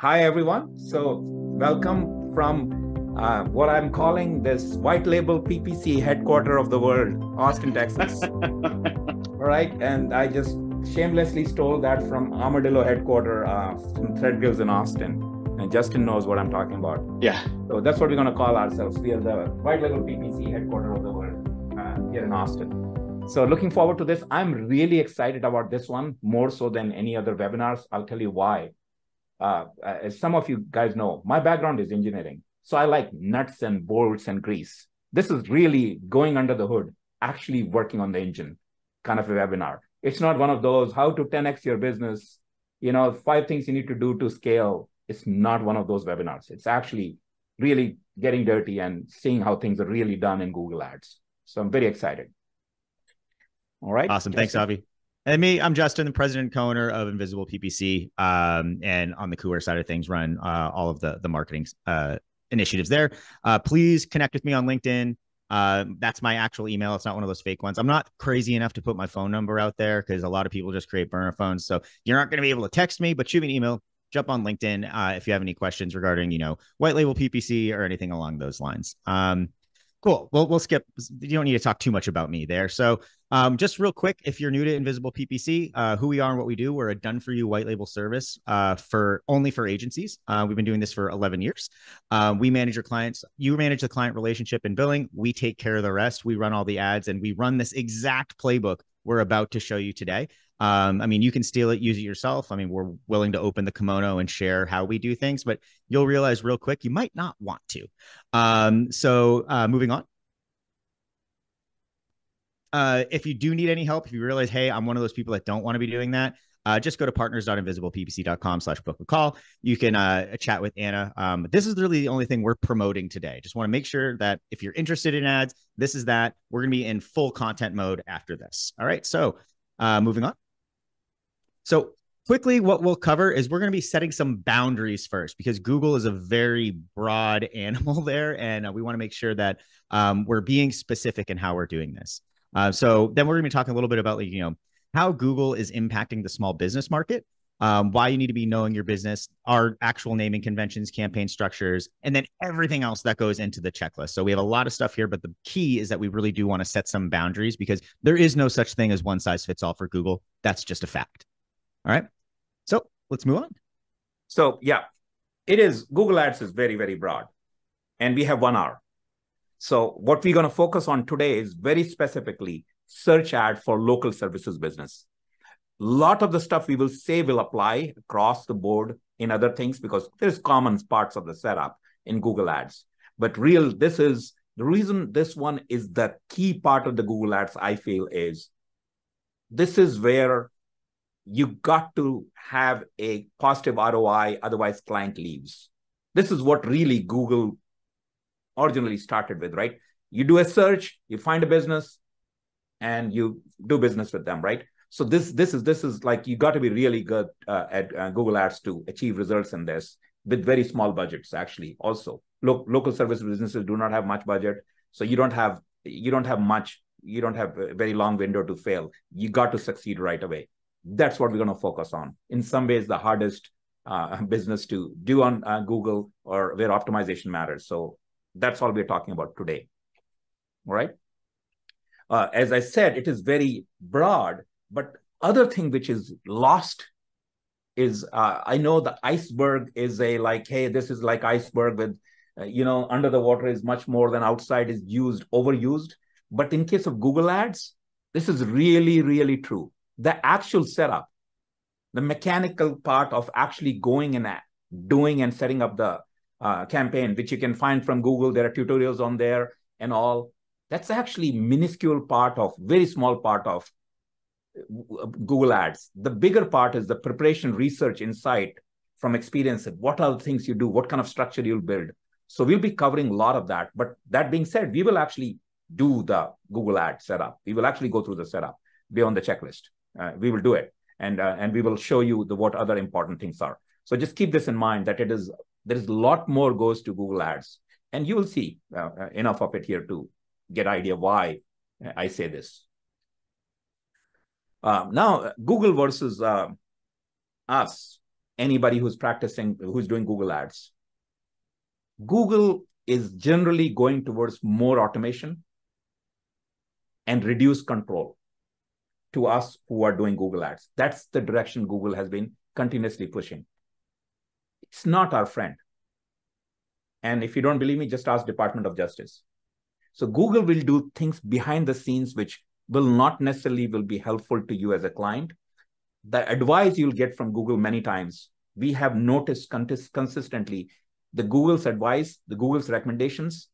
Hi everyone, so welcome from what I'm calling this White Label PPC headquarter of the world, Austin, Texas. All right, and I just shamelessly stole that from Armadillo headquarter from Threadgills in Austin. And Justin knows what I'm talking about. Yeah. So that's what we're going to call ourselves. We are the White Label PPC headquarter of the world here in Austin. So looking forward to this. I'm really excited about this one more so than any other webinars. I'll tell you why. As some of you guys know, my background is engineering. So I like nuts and bolts and grease. This is really going under the hood, actually working on the engine kind of a webinar. It's not one of those how to 10x your business, you know, 5 things you need to do to scale. It's not one of those webinars. It's actually really getting dirty and seeing how things are really done in Google Ads. So I'm very excited. All right. Awesome. Thanks, Avi. And me, I'm Justin, the president and co-owner of Invisible PPC, and on the Coursera side of things, run all of the marketing initiatives there. Please connect with me on LinkedIn. That's my actual email. It's not one of those fake ones. I'm not crazy enough to put my phone number out there because a lot of people just create burner phones. So you're not going to be able to text me, but shoot me an email. Jump on LinkedIn if you have any questions regarding, you know, White Label PPC or anything along those lines. Cool. Well, we'll skip. You don't need to talk too much about me there. So just real quick, if you're new to Invisible PPC, who we are and what we do, we're a done-for-you white label service only for agencies. We've been doing this for 11 years. We manage your clients. You manage the client relationship and billing. We take care of the rest. We run all the ads, and we run this exact playbook we're about to show you today. I mean, you can steal it, use it yourself. I mean, we're willing to open the kimono and share how we do things, but you'll realize real quick, you might not want to. Moving on. If you do need any help, if you realize, hey, I'm one of those people that don't want to be doing that, just go to partners.invisiblepppc.com/book-a-call. You can chat with Anna. This is really the only thing we're promoting today. Just want to make sure that if you're interested in ads, this is that. We're going to be in full content mode after this. All right. So moving on. So quickly, what we'll cover is we're going to be setting some boundaries first, because Google is a very broad animal there. And we want to make sure that we're being specific in how we're doing this. So then we're going to be talking a little bit about, like, you know, how Google is impacting the small business market, why you need to be knowing your business, our actual naming conventions, campaign structures, and then everything else that goes into the checklist. So we have a lot of stuff here, but the key is that we really do want to set some boundaries, because there is no such thing as one size fits all for Google. That's just a fact. All right. So let's move on. So yeah, it is. Google Ads is very, very broad, and we have 1 hour. So what we're going to focus on today is very specifically search ad for local services business. A lot of the stuff we will say will apply across the board in other things, because there's common parts of the setup in Google Ads. But real, this is the reason this one is the key part of the Google Ads, I feel, is this is where you got to have a positive ROI, otherwise client leaves. This is what really Google originally started with, right? You do a search, you find a business, and you do business with them, right? So this is like, you got to be really good at Google Ads to achieve results in this with very small budgets. Actually, also local service businesses do not have much budget, so you don't have a very long window to fail. You got to succeed right away. That's what we're going to focus on. In some ways, the hardest business to do on Google, or where optimization matters. So that's all we're talking about today. All right. As I said, it is very broad, but other thing which is lost is, I know the iceberg is a, like, hey, this is like iceberg with, you know, under the water is much more than outside is used, overused. But in case of Google Ads, this is really, really true. The actual setup, the mechanical part of actually going and doing and setting up the campaign, which you can find from Google, there are tutorials on there and all. That's actually minuscule part of, very small part of Google Ads. The bigger part is the preparation, research, insight from experience. What are the things you do? What kind of structure you'll build? So we'll be covering a lot of that. But that being said, we will actually do the Google Ad setup. We will actually go through the setup beyond the checklist. We will do it. And we will show you what other important things are. So just keep this in mind, that it is, there is a lot more goes to Google Ads. And you will see enough of it here too. Get an idea why I say this. Now, Google versus us. anybody who's practicing, who's doing Google Ads. Google is generally going towards more automation and reduce control to us who are doing Google Ads. That's the direction Google has been continuously pushing. It's not our friend. And if you don't believe me, just ask Department of Justice. So Google will do things behind the scenes which will not necessarily will be helpful to you as a client. The advice you'll get from Google many times, we have noticed consistently the Google's advice, the Google's recommendations,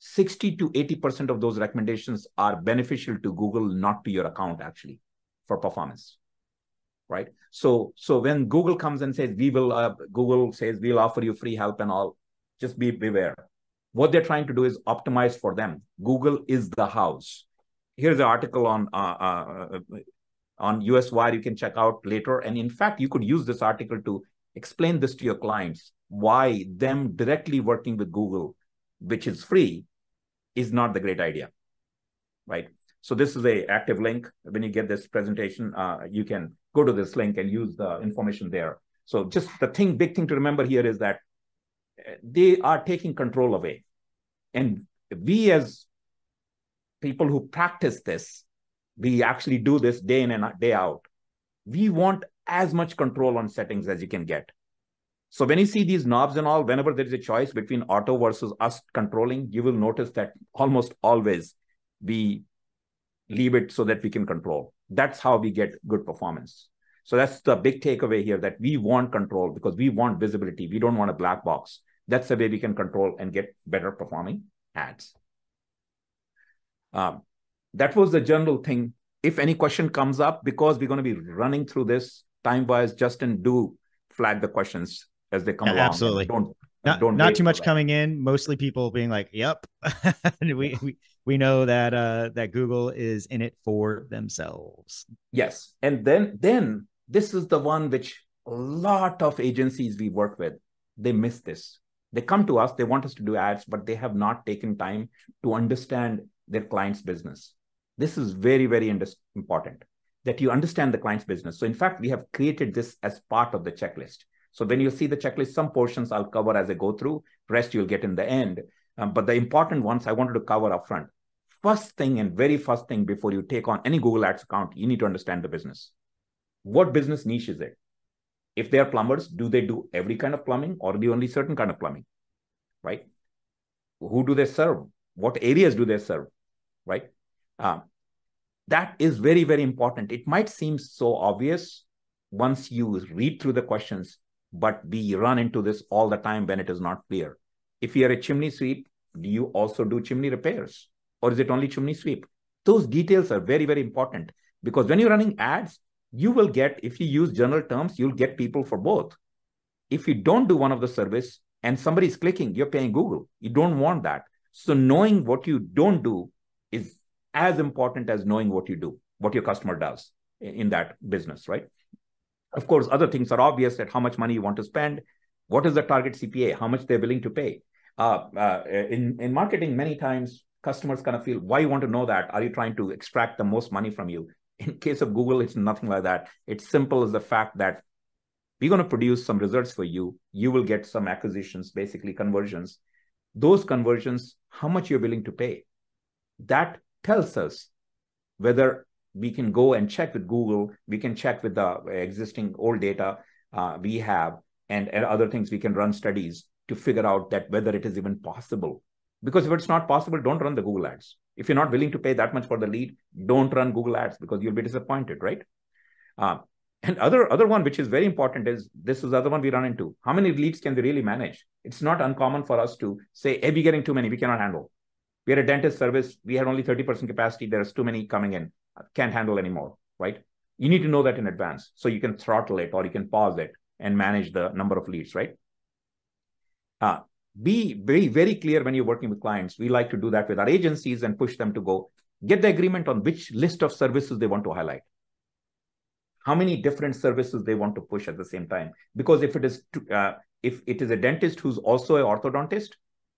60 to 80% of those recommendations are beneficial to Google, not to your account actually, for performance, right? So when Google comes and says, Google says, we'll offer you free help and all, just beware. What they're trying to do is optimize for them. Google is the house. Here's an article on US Wire you can check out later. And in fact, you could use this article to explain this to your clients, why them directly working with Google, which is free, is not the great idea, right? So this is an active link. When you get this presentation, you can go to this link and use the information there. So just the big thing to remember here is that they are taking control away. And we as people who practice this, we actually do this day in and day out. We want as much control on settings as you can get. So when you see these knobs and all, whenever there is a choice between auto versus us controlling, you will notice that almost always we leave it so that we can control. That's how we get good performance. So that's the big takeaway here, that we want control because we want visibility. We don't want a black box. That's the way we can control and get better performing ads. That was the general thing. If any question comes up, because we're going to be running through this time-wise, Justin, do flag the questions as they come along. Absolutely. Don't too much coming in. Mostly people being like, yep. we know that that Google is in it for themselves. Yes. And then this is the one which a lot of agencies we work with, they miss this. They come to us, they want us to do ads, but they have not taken time to understand their client's business. This is very, very important that you understand the client's business. So in fact, we have created this as part of the checklist. So when you see the checklist, some portions I'll cover as I go through, rest you'll get in the end. But the important ones I wanted to cover upfront. First thing and very first thing before you take on any Google Ads account, you need to understand the business. What business niche is it? If they are plumbers, do they do every kind of plumbing or do only certain kind of plumbing, right? Who do they serve? What areas do they serve, right? That is very, very important. It might seem so obvious once you read through the questions, but we run into this all the time when it is not clear. If you're a chimney sweep, do you also do chimney repairs? Or is it only chimney sweep? Those details are very, very important because when you're running ads, you will get, if you use general terms, you'll get people for both. If you don't do one of the service and somebody's clicking, you're paying Google. You don't want that. So knowing what you don't do is as important as knowing what you do, what your customer does in that business, right? Of course, other things are obvious, that how much money you want to spend, what is the target CPA, how much they're willing to pay. In marketing, many times customers kind of feel, why you want to know that? Are you trying to extract the most money from you? In case of Google, it's nothing like that. It's simple as the fact that we're going to produce some results for you. You will get some acquisitions, basically conversions. Those conversions, how much you're willing to pay. That tells us whether we can go and check with Google, we can check with the existing old data we have and other things. We can run studies to figure out that whether it is even possible. Because if it's not possible, don't run the Google Ads. If you're not willing to pay that much for the lead, don't run Google Ads because you'll be disappointed, right? And other one, which is very important, is this is the other one we run into. How many leads can they really manage? It's not uncommon for us to say, hey, we're getting too many, we cannot handle. We're a dentist service. We have only 30% capacity. There's too many coming in. Can't handle anymore, right? You need to know that in advance. So you can throttle it or you can pause it and manage the number of leads, right? Be very, very clear when you're working with clients. We like to do that with our agencies and push them to go get the agreement on which list of services they want to highlight. How many different services they want to push at the same time. Because if it is a dentist who's also an orthodontist,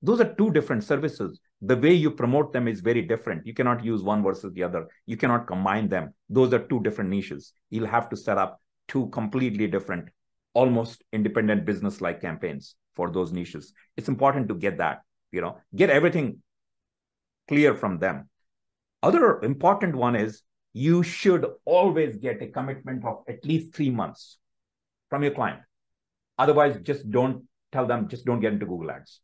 those are two different services. The way you promote them is very different. You cannot use one versus the other. You cannot combine them. Those are two different niches. You'll have to set up two completely different almost independent business-like campaigns for those niches. It's important to get that, you know, get everything clear from them. Other important one is you should always get a commitment of at least 3 months from your client. Otherwise, just don't tell them, just don't get into Google Ads.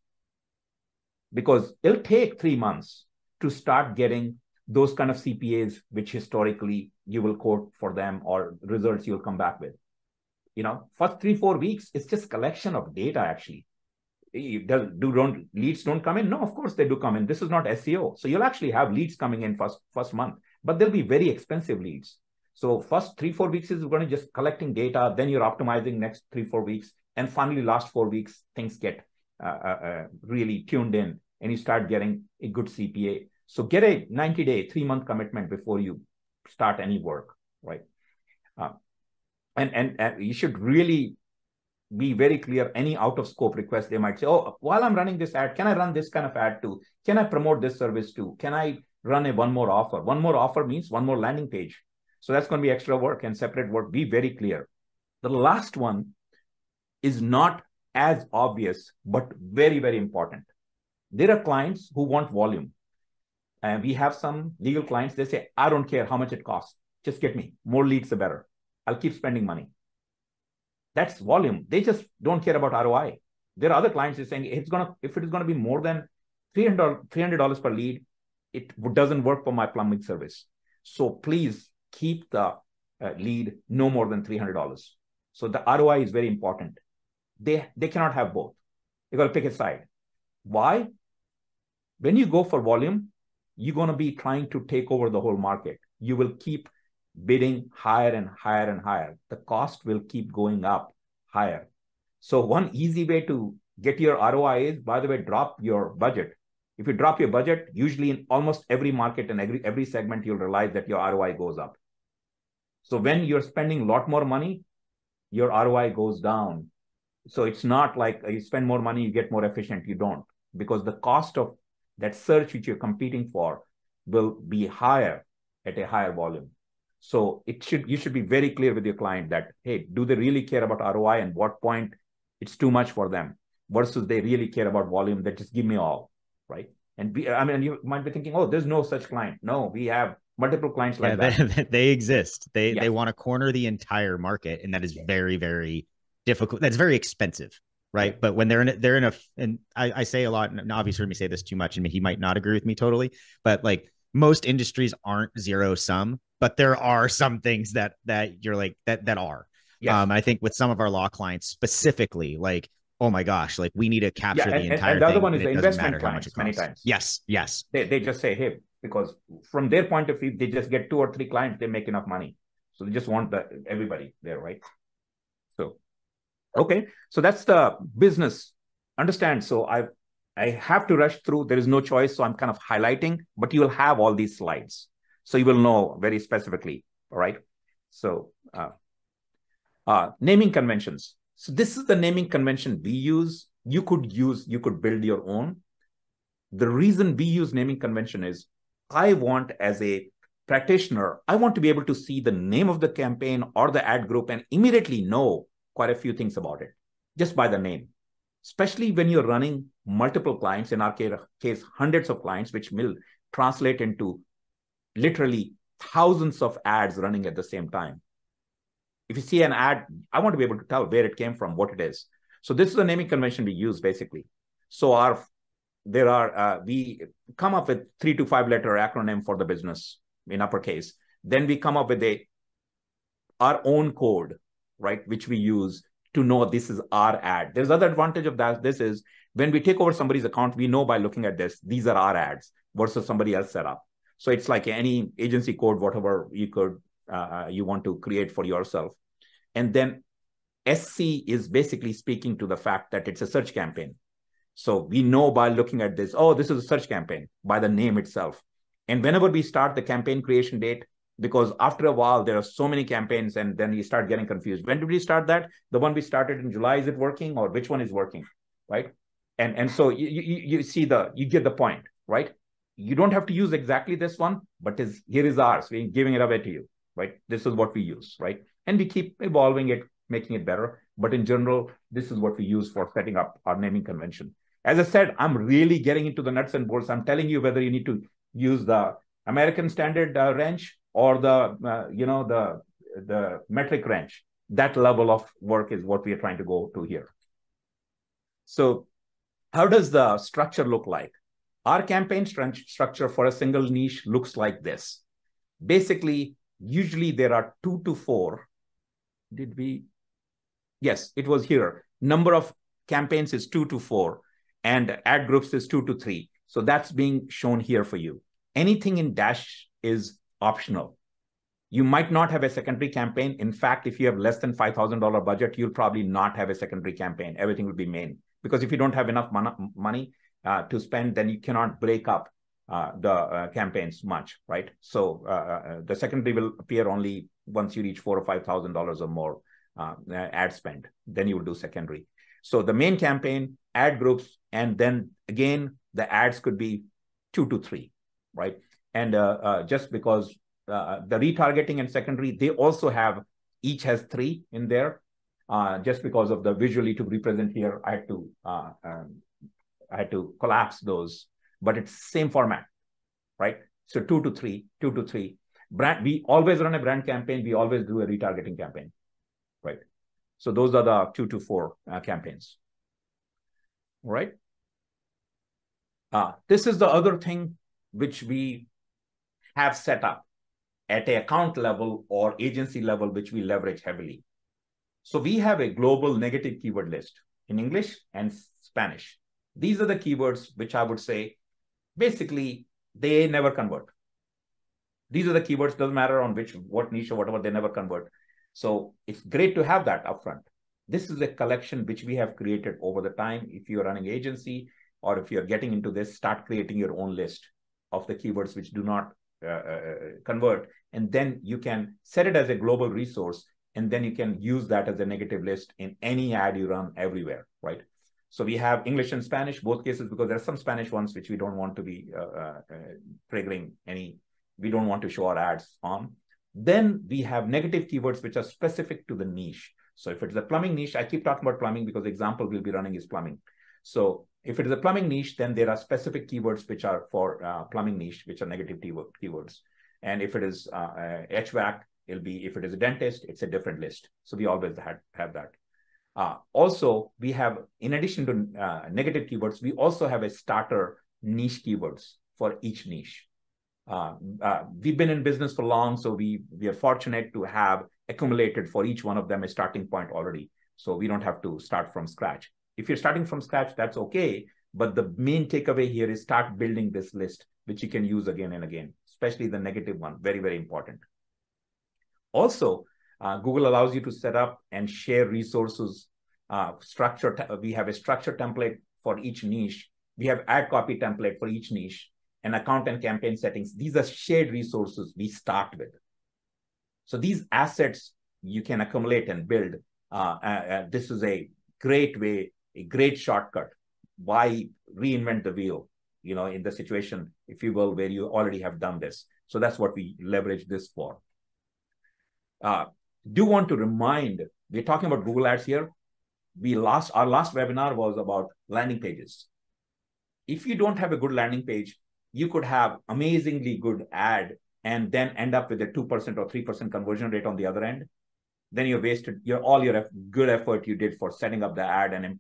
Because it'll take 3 months to start getting those kind of CPAs, which historically you will quote for them or results you'll come back with. You know, first 3-4 weeks, it's just collection of data, actually. Leads don't come in? No, of course they do come in. This is not SEO. So you'll actually have leads coming in first month, but they'll be very expensive leads. So first 3-4 weeks is going to just collecting data. Then you're optimizing next 3-4 weeks. And finally, last 4 weeks, things get really tuned in and you start getting a good CPA. So get a 90-day, 3-month commitment before you start any work, right? And you should really be very clear. Any out of scope request, they might say, oh, while I'm running this ad, can I run this kind of ad too? Can I promote this service too? Can I run one more offer? One more offer means one more landing page. So that's going to be extra work and separate work. Be very clear. The last one is not as obvious, but very, very important. There are clients who want volume. And we have some legal clients, they say, I don't care how much it costs. Just get me. More leads, the better. I'll keep spending money. That's volume. They just don't care about ROI. There are other clients who are saying, if it is going to be more than $300 per lead, it doesn't work for my plumbing service. So please keep the lead no more than $300. So the ROI is very important. They cannot have both. You've got to pick a side. Why? When you go for volume, you're going to be trying to take over the whole market. You will keep bidding higher and higher and higher. The cost will keep going up higher. So one easy way to get your ROI is, by the way, drop your budget. If you drop your budget, usually in almost every market and every segment, you'll realize that your ROI goes up. So when you're spending a lot more money, your ROI goes down. So it's not like you spend more money, you get more efficient. You don't, because the cost of that search which you're competing for will be higher at a higher volume. So you should be very clear with your client that, hey, do they really care about ROI and what point it's too much for them versus they really care about volume, that just give me all, right? And you might be thinking, oh, there's no such client. No, we have multiple clients like that. They exist. They want to corner the entire market, and that is very, very difficult. That's very expensive. Right. But when they're in a, and I say a lot, and Navi's heard me say this too much, and he might not agree with me totally, but like most industries aren't zero sum, but there are some things that you're like, that are. Yes. I think with some of our law clients specifically, like, oh my gosh, like we need to capture the entire thing. And the other one is the investment clients many times. Yes. Yes. They just say, hey, because from their point of view, they just get 2 or 3 clients, they make enough money. So they just want everybody there. Right. So. Okay, so that's the business. Understand, so I have to rush through. There is no choice, so I'm kind of highlighting, but you will have all these slides. So you will know very specifically, all right? So naming conventions. So this is the naming convention we use. You could build your own. The reason we use naming convention is I want, as a practitioner, I want to be able to see the name of the campaign or the ad group and immediately know quite a few things about it, just by the name, especially when you're running multiple clients, in our case, hundreds of clients, which will translate into literally thousands of ads running at the same time. If you see an ad, I want to be able to tell where it came from, what it is. So this is the naming convention we use basically. So we come up with 3 to 5 letter acronym for the business in uppercase. Then we come up with our own code, right, which we use to know this is our ad. There's other advantage of that. This is when we take over somebody's account, we know by looking at this, these are our ads versus somebody else set up. So it's like any agency code, whatever you want to create for yourself. And then SC is basically speaking to the fact that it's a search campaign. So we know by looking at this, oh, this is a search campaign by the name itself. And whenever we start the campaign creation date, because after a while, there are so many campaigns and then you start getting confused. When did we start that? The one we started in July, is it working, or which one is working, right? And so you get the point, right? You don't have to use exactly this one, but here is ours. We're giving it away to you, right? This is what we use, right? And we keep evolving it, making it better. But in general, this is what we use for setting up our naming convention. As I said, I'm really getting into the nuts and bolts. I'm telling you whether you need to use the American standard range or the metric range. That level of work is what we are trying to go to here. So how does the structure look like? Our campaign structure for a single niche looks like this. Basically, usually there are 2 to 4. Did we? Yes, it was here. Number of campaigns is 2 to 4 and ad groups is 2 to 3. So that's being shown here for you. Anything in dash is optional. You might not have a secondary campaign. In fact, if you have less than $5,000 budget, you'll probably not have a secondary campaign. Everything will be main. Because if you don't have enough money to spend, then you cannot break up the campaigns much, right? So the secondary will appear only once you reach $4,000 or $5,000 or more ad spend. Then you will do secondary. So the main campaign, ad groups, and then again, the ads could be 2 to 3, right? And just because the retargeting and secondary, they also have, each has 3 in there. Just because of the visually to represent here, I had to collapse those. But it's the same format, right? So 2 to 3, 2 to 3. Brand, we always run a brand campaign. We always do a retargeting campaign, right? So those are the 2 to 4 campaigns, right? This is the other thing which we have set up at an account level or agency level, which we leverage heavily. So we have a global negative keyword list in English and Spanish. These are the keywords which I would say, basically, they never convert. These are the keywords, doesn't matter on which, what niche or whatever, they never convert. So it's great to have that upfront. This is a collection which we have created over the time. If you're running agency or if you're getting into this, start creating your own list of the keywords which do not convert. And then you can set it as a global resource. And then you can use that as a negative list in any ad you run everywhere, right? So we have English and Spanish, both cases, because there are some Spanish ones which we don't want to be triggering any, we don't want to show our ads on. Then we have negative keywords which are specific to the niche. So if it's a plumbing niche, I keep talking about plumbing because the example we'll be running is plumbing. So if it is a plumbing niche, then there are specific keywords which are for plumbing niche, which are negative keywords. And if it is HVAC, it'll be, if it is a dentist, it's a different list. So we always have that. Also, we have, in addition to negative keywords, we also have a starter niche keywords for each niche. We've been in business for long, so we are fortunate to have accumulated for each one of them a starting point already. So we don't have to start from scratch. If you're starting from scratch, that's okay. But the main takeaway here is start building this list, which you can use again and again, especially the negative one, very, very important. Also, Google allows you to set up and share resources. We have a structure template for each niche. We have ad copy template for each niche and account and campaign settings. These are shared resources we start with. So these assets you can accumulate and build. This is a great way, a great shortcut. Why reinvent the wheel, you know, in the situation, if you will, where you already have done this. So that's what we leverage this for. Do want to remind, we're talking about Google Ads here. Our last webinar was about landing pages. If you don't have a good landing page, you could have amazingly good ad and then end up with a 2% or 3% conversion rate on the other end. Then you're wasted. All your good effort you did for setting up the ad and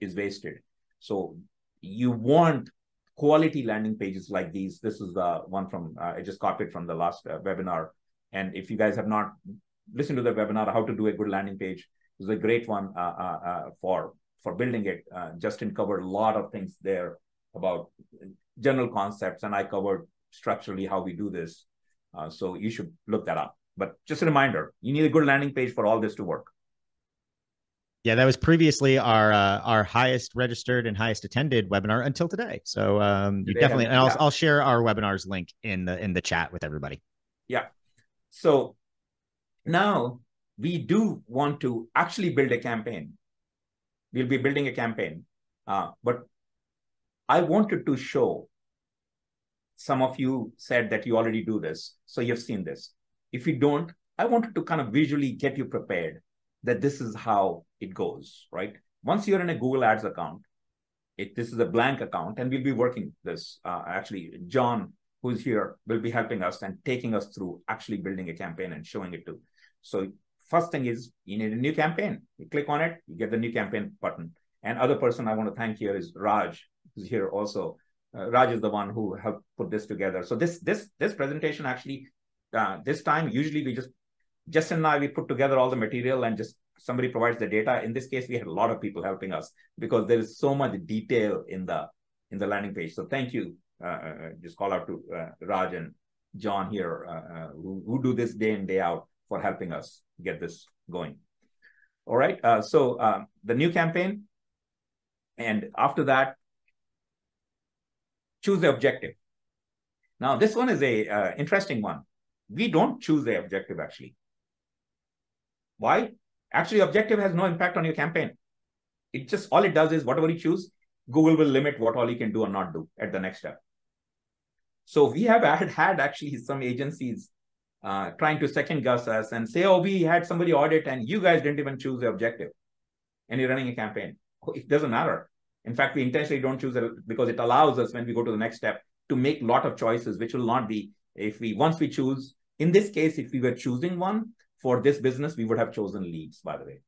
is wasted. So you want quality landing pages like these. This is the one from, I just copied from the last webinar. And if you guys have not listened to the webinar, how to do a good landing page, is a great one for building it. Justin covered a lot of things there about general concepts, and I covered structurally how we do this. So you should look that up. But just a reminder, you need a good landing page for all this to work. Yeah, that was previously our highest registered and highest attended webinar until today. So you definitely, and I'll share our webinar's link in the chat with everybody. Yeah. So now we do want to actually build a campaign. We'll be building a campaign, but I wanted to show, some of you said that you already do this, so you've seen this. If you don't, I wanted to kind of visually get you prepared. that this is how it goes, right? Once you're in a Google Ads account, this is a blank account, and we'll be working this. Actually, John, who's here, will be helping us and taking us through actually building a campaign and showing it to. So first thing is you need a new campaign. You click on it, you get the new campaign button. And other person I want to thank here is Raj, who's here also. Raj is the one who helped put this together. So this presentation actually, this time, usually we just, Justin and I, we put together all the material and just somebody provides the data. In this case, we had a lot of people helping us because there is so much detail in the landing page. So thank you. Just call out to Raj and John here, who do this day in, day out for helping us get this going. All right. So the new campaign. And after that, choose the objective. Now, this one is a interesting one. We don't choose the objective, actually. Why? Actually, objective has no impact on your campaign. It just, all it does is whatever you choose, Google will limit what all you can do or not do at the next step. So we have had actually some agencies trying to second guess us and say, oh, we had somebody audit and you guys didn't even choose the objective. And you're running a campaign. It doesn't matter. In fact, we intentionally don't choose it because it allows us when we go to the next step to make a lot of choices, which will not be once we choose. In this case, if we were choosing one for this business, we would have chosen leads, by the way.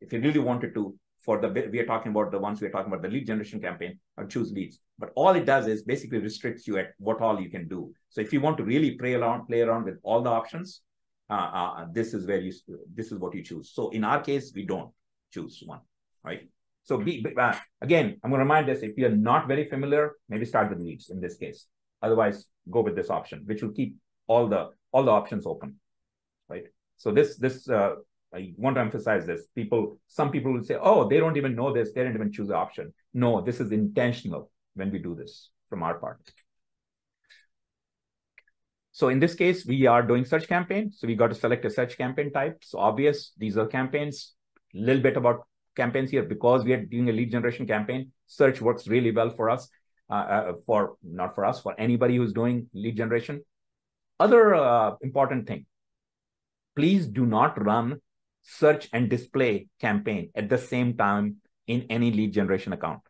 If you really wanted to, we are talking about the ones we are talking about, the lead generation campaign, or choose leads. But all it does is basically restricts you at what all you can do. So if you want to really play around with all the options, this is what you choose. So in our case, we don't choose one, right? So again, I'm going to remind us, if you're not very familiar, maybe start with leads in this case. Otherwise, go with this option, which will keep all the options open, right? So this I want to emphasize this. Some people will say, oh, they don't even know this. They didn't even choose the option. No, this is intentional when we do this from our part. So in this case, we are doing search campaign. So we got to select a search campaign type. So obvious, these are campaigns. A little bit about campaigns here, because we are doing a lead generation campaign, search works really well for us, for anybody who's doing lead generation. Other important thing, please do not run search and display campaign at the same time in any lead generation account.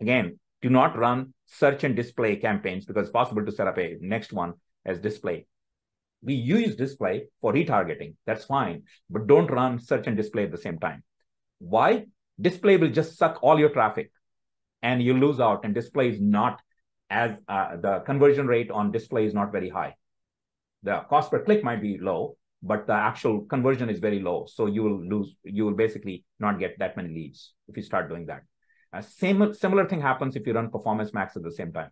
Again, do not run search and display campaigns because it's possible to set up a next one as display. We use display for retargeting. That's fine, but don't run search and display at the same time. Why? Display will just suck all your traffic and you lose out, and display is not as, the conversion rate on display is not very high. The cost per click might be low, but the actual conversion is very low. So you will basically not get that many leads if you start doing that. Similar thing happens if you run Performance Max at the same time.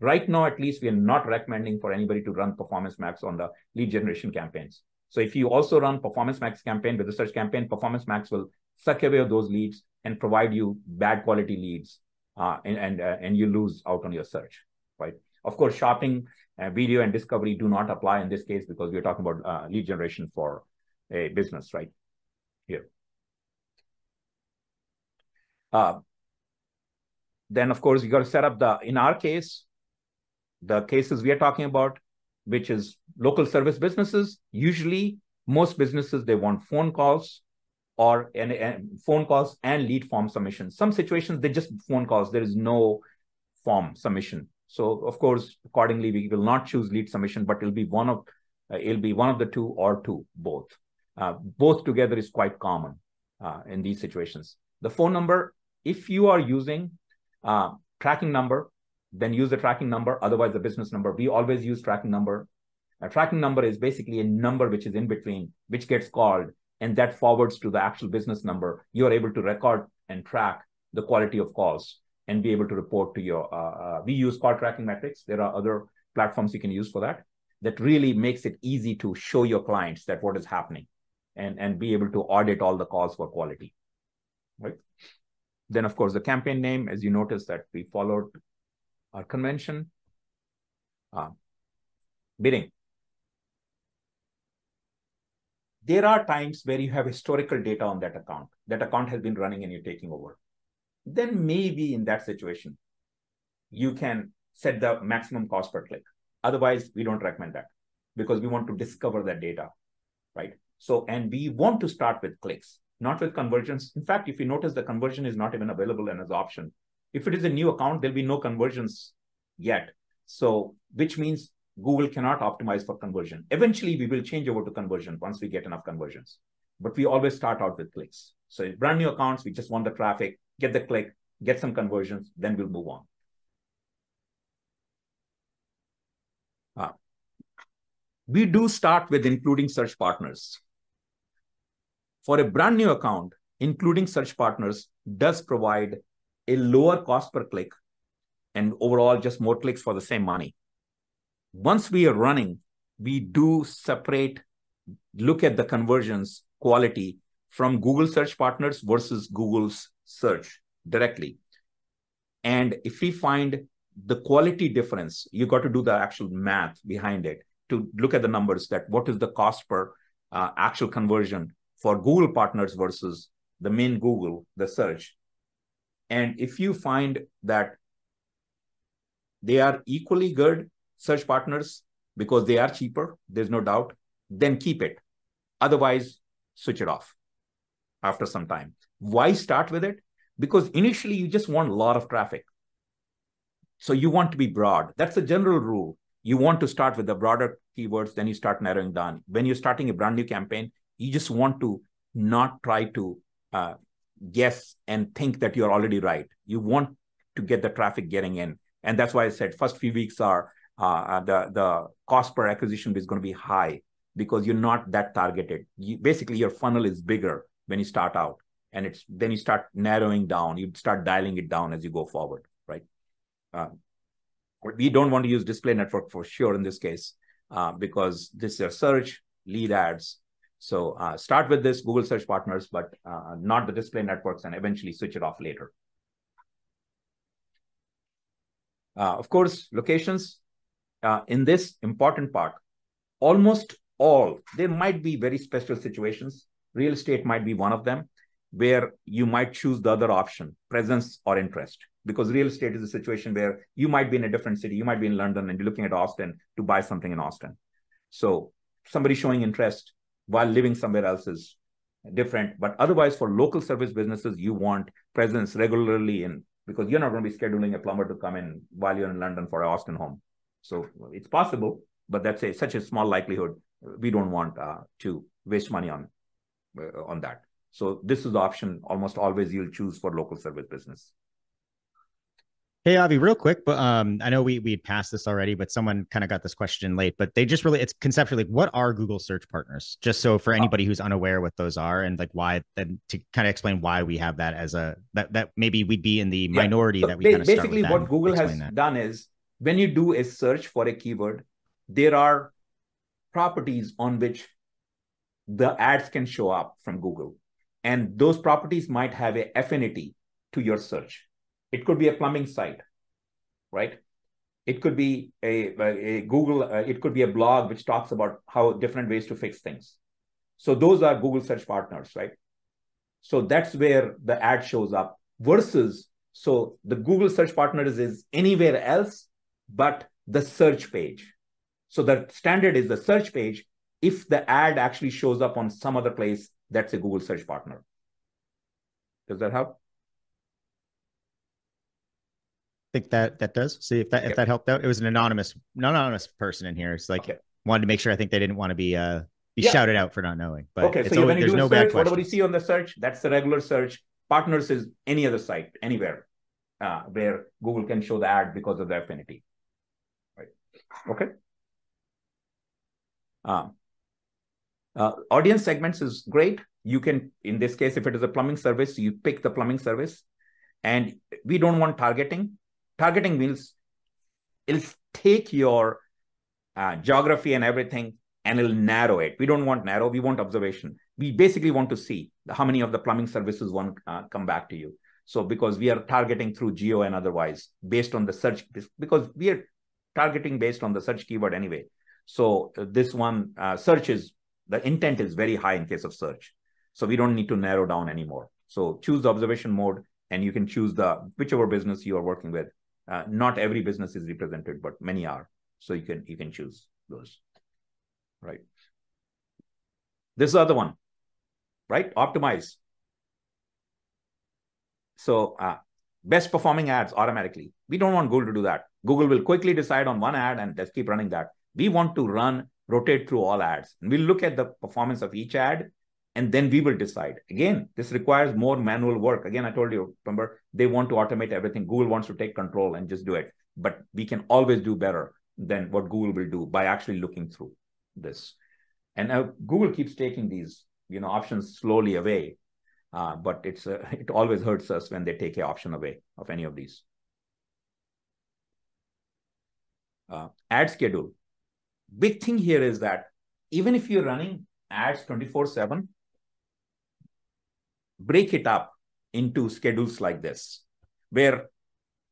Right now, at least, we are not recommending for anybody to run Performance Max on the lead generation campaigns. So if you also run Performance Max campaign with the search campaign, Performance Max will suck away those leads and provide you bad quality leads, and you lose out on your search, right? Of course, shopping, video, and discovery do not apply in this case because we're talking about lead generation for a business, right? Here. Then, of course, you got to set up in our case, the cases we are talking about, which is local service businesses. Usually most businesses, they want phone calls and lead form submission. Some situations, they just phone calls. There is no form submission. So of course, accordingly, we will not choose lead submission, but it'll be one of the two or both. Both together is quite common in these situations. The phone number, if you are using tracking number, then use the tracking number, otherwise the business number. We always use tracking number. A tracking number is basically a number which is in between, which gets called, and that forwards to the actual business number. You are able to record and track the quality of calls and be able to report to your, we use call tracking metrics. There are other platforms you can use for that. That really makes it easy to show your clients that what is happening and be able to audit all the calls for quality, right? Then of course, the campaign name, as you notice that we followed our convention, bidding. There are times where you have historical data on that account. That account has been running and you're taking over. Then maybe in that situation, you can set the maximum cost per click. Otherwise, we don't recommend that because we want to discover that data, right? So, and we want to start with clicks, not with conversions. In fact, if you notice, the conversion is not even available as an option. If it is a new account, there'll be no conversions yet. So, which means Google cannot optimize for conversion. Eventually, we will change over to conversion once we get enough conversions. But we always start out with clicks. So brand new accounts, we just want the traffic, get the click, get some conversions, then we'll move on. We do start with including search partners. For a brand new account, including search partners does provide a lower cost per click and overall just more clicks for the same money. Once we are running, we do separate, look at the conversions quality from Google search partners versus Google's search directly. And if we find the quality difference, you got to do the actual math behind it to look at the numbers that what is the cost per actual conversion for Google partners versus the main Google, the search. And if you find that they are equally good search partners because they are cheaper, there's no doubt, then keep it. Otherwise, switch it off after some time. Why start with it? Because initially you just want a lot of traffic. So you want to be broad. That's the general rule. You want to start with the broader keywords, then you start narrowing down. When you're starting a brand new campaign, you just want to not try to guess and think that you're already right. You want to get the traffic getting in. And that's why I said first few weeks are the cost per acquisition is going to be high because you're not that targeted. You, basically, your funnel is bigger when you start out. And it's then you start narrowing down. You start dialing it down as you go forward, right? We don't want to use display network for sure in this case because this is your search, lead ads. So start with this Google search partners, but not the display networks and eventually switch it off later. Of course, locations in this important part, almost all, there might be very special situations. Real estate might be one of them where you might choose the other option, presence or interest. Because real estate is a situation where you might be in a different city. You might be in London and you're looking at Austin to buy something in Austin. So somebody showing interest while living somewhere else is different. But otherwise, for local service businesses, you want presence regularly in because you're not going to be scheduling a plumber to come in while you're in London for an Austin home. So it's possible, but that's a, such a small likelihood. We don't want to waste money on that. So this is the option almost always you'll choose for local service business. Hey, Avi, real quick, but I know we had passed this already, but someone kind of got this question late, but they just really, it's conceptually, what are Google search partners? Just so for anybody who's unaware what those are and like why, then to kind of explain why we have that as a, that maybe we'd be in the minority so that we kind of basically start with what Google has done is when you do a search for a keyword, there are properties on which the ads can show up from Google. And those properties might have an affinity to your search. It could be a plumbing site, right? It could be a Google, it could be a blog which talks about how different ways to fix things. So those are Google search partners, right? So that's where the ad shows up versus, so the Google search partners is anywhere else but the search page. So the standard is the search page. If the ad actually shows up on some other place, that's a Google search partner. Does that help? Think that does. See if that okay. If that helped out. It was an anonymous person in here. It's like okay. Wanted to make sure. I think they didn't want to be shouted out for not knowing. But okay, so when you do a search, whatever you see on the search, that's the regular search. Partners is any other site anywhere where Google can show the ad because of the affinity. Right. Okay. Audience segments is great. You can, in this case, if it is a plumbing service, you pick the plumbing service, and we don't want targeting. Targeting means it'll take your geography and everything and it'll narrow it. We don't want narrow, we want observation. We basically want to see how many of the plumbing services one come back to you. So because we are targeting through geo and otherwise based on the search, because we are targeting based on the search keyword anyway. So this one search is, the intent is very high in case of search. So we don't need to narrow down anymore. So choose the observation mode and you can choose whichever business you are working with. Not every business is represented, but many are. So you can choose those, right? This is the other one, right? Optimize. So best performing ads automatically. We don't want Google to do that. Google will quickly decide on one ad and just keep running that. We want to rotate through all ads. And we'll look at the performance of each ad, and then we will decide. Again, this requires more manual work. Again, I told you, remember, they want to automate everything. Google wants to take control and just do it. But we can always do better than what Google will do by actually looking through this. And Google keeps taking these, you know, options slowly away. But it's it always hurts us when they take an option away of any of these. Ad schedule. Big thing here is that even if you're running ads 24/7, break it up into schedules like this, where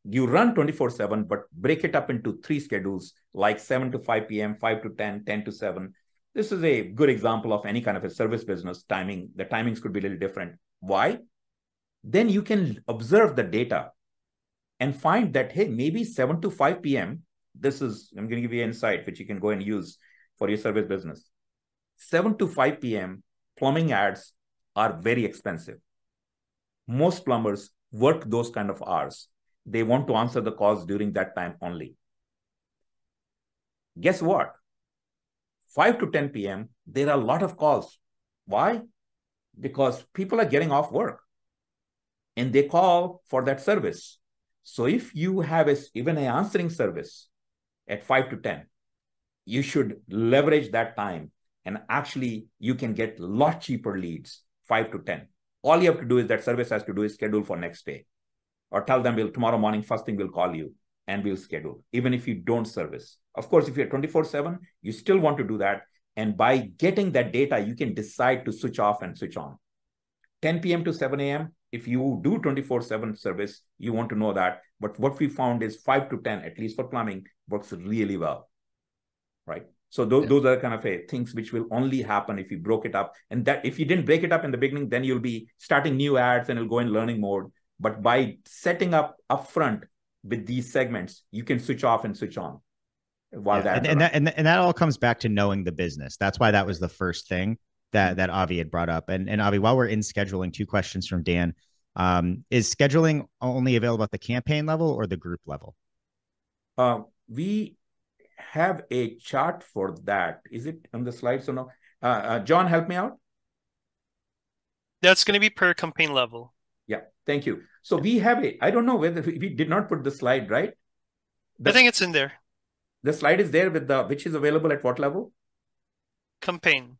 you run 24/7, but break it up into 3 schedules, like 7 to 5 p.m., 5 to 10, 10 to 7. This is a good example of any kind of a service business timing. The timings could be a little different. Why? Then you can observe the data and find that, hey, maybe 7 to 5 p.m., this is, I'm going to give you an insight, which you can go and use for your service business. 7 to 5 p.m. plumbing ads are very expensive. Most plumbers work those kind of hours. They want to answer the calls during that time only. Guess what? 5 to 10 p.m., there are a lot of calls. Why? Because people are getting off work and they call for that service. So if you have even an answering service at 5 to 10, you should leverage that time, and actually you can get a lot cheaper leads, 5 to 10. All you have to do is that service has to do is schedule for next day, or tell them, we'll, tomorrow morning, first thing we'll call you and we'll schedule, even if you don't service. Of course, if you're 24/7, you still want to do that. And by getting that data, you can decide to switch off and switch on. 10 p.m. to 7 a.m., if you do 24/7 service, you want to know that. But what we found is 5 to 10, at least for plumbing, works really well, right? So those are kind of things which will only happen if you broke it up. And that if you didn't break it up in the beginning, then you'll be starting new ads and you'll go in learning mode. But by setting up upfront with these segments, you can switch off and switch on. While that all comes back to knowing the business. That's why that was the first thing that Avi had brought up. And Avi, while we're in scheduling, 2 questions from Dan. Is scheduling only available at the campaign level or the group level? We have a chart for that. Is it on the slides or no? John, help me out. That's going to be per campaign level. Yeah, thank you. So we have I don't know whether we did not put the slide, right? I think it's in there. The slide is there with which is available at what level? Campaign.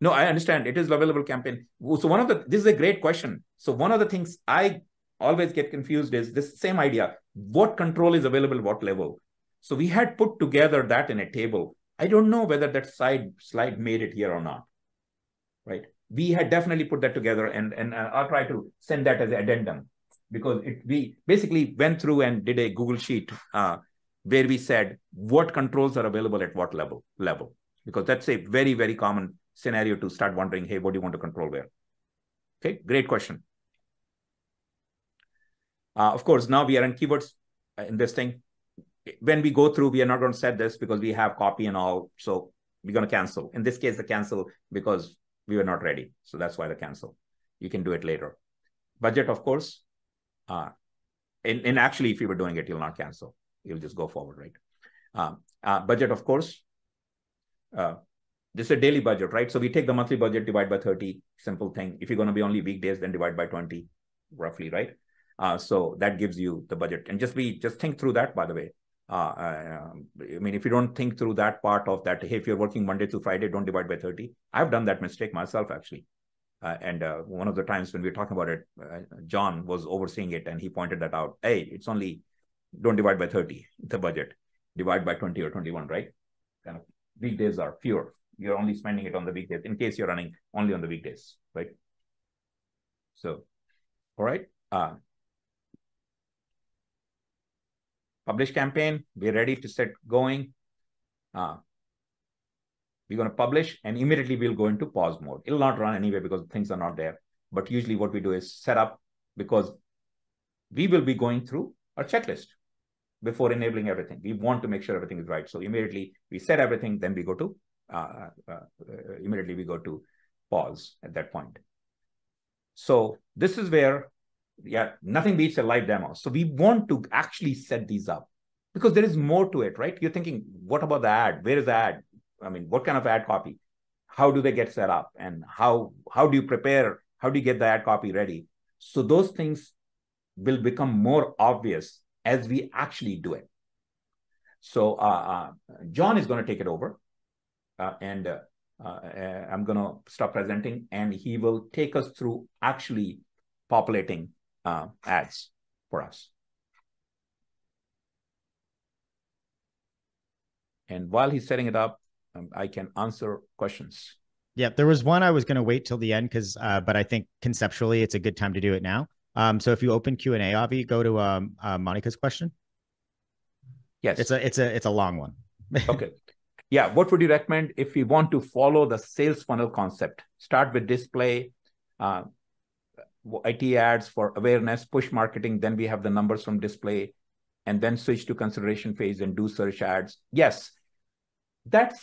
No, I understand. It is available campaign. So this is a great question. So one of the things I always get confused is this same idea. What control is available at what level? So we had put together that in a table. I don't know whether that slide made it here or not, right? We had definitely put that together, and I'll try to send that as an addendum, because we basically went through and did a Google sheet where we said what controls are available at what level, because that's a very, very common scenario to start wondering, hey, what do you want to control where? Okay, great question. Of course, now we are in keywords in this thing. When we go through, we are not going to set this because we have copy and all. So we're going to cancel. In this case, the cancel because we were not ready. So that's why the cancel. You can do it later. Budget, of course. And actually, if you were doing it, you'll not cancel. You'll just go forward, right? Budget, of course. This is a daily budget, right? So we take the monthly budget, divide by 30, simple thing. If you're going to be only weekdays, then divide by 20, roughly, right? So that gives you the budget. And just think through that, by the way. I mean, if you don't think through that part of that, hey, if you're working Monday through Friday, don't divide by 30. I've done that mistake myself, actually. One of the times when we were talking about it, John was overseeing it, and he pointed that out. Hey, it's only, don't divide by 30, the budget. Divide by 20 or 21, right? Kind of weekdays are fewer. You're only spending it on the weekdays in case you're running only on the weekdays, right? So, all right. Publish campaign. We're ready to set going. We're going to publish, and immediately we'll go into pause mode. It'll not run anyway because things are not there. But usually what we do is set up, because we will be going through our checklist before enabling everything. We want to make sure everything is right. So immediately we set everything, then we go to pause at that point. So this is where, yeah, nothing beats a live demo. So we want to actually set these up because there is more to it, right? You're thinking, what about the ad? Where is the ad? I mean, what kind of ad copy? How do they get set up? And how do you prepare? How do you get the ad copy ready? So those things will become more obvious as we actually do it. So John is going to take it over and I'm going to stop presenting, and he will take us through actually populating ads for us. And while he's setting it up, I can answer questions. Yeah, there was one I was going to wait till the end because, but I think conceptually it's a good time to do it now. So if you open Q&A, Avi, go to Monica's question. Yes, it's a long one. Okay, yeah. What would you recommend if we want to follow the sales funnel concept? Start with display, IT ads for awareness, push marketing. Then we have the numbers from display, and then switch to consideration phase and do search ads. Yes, that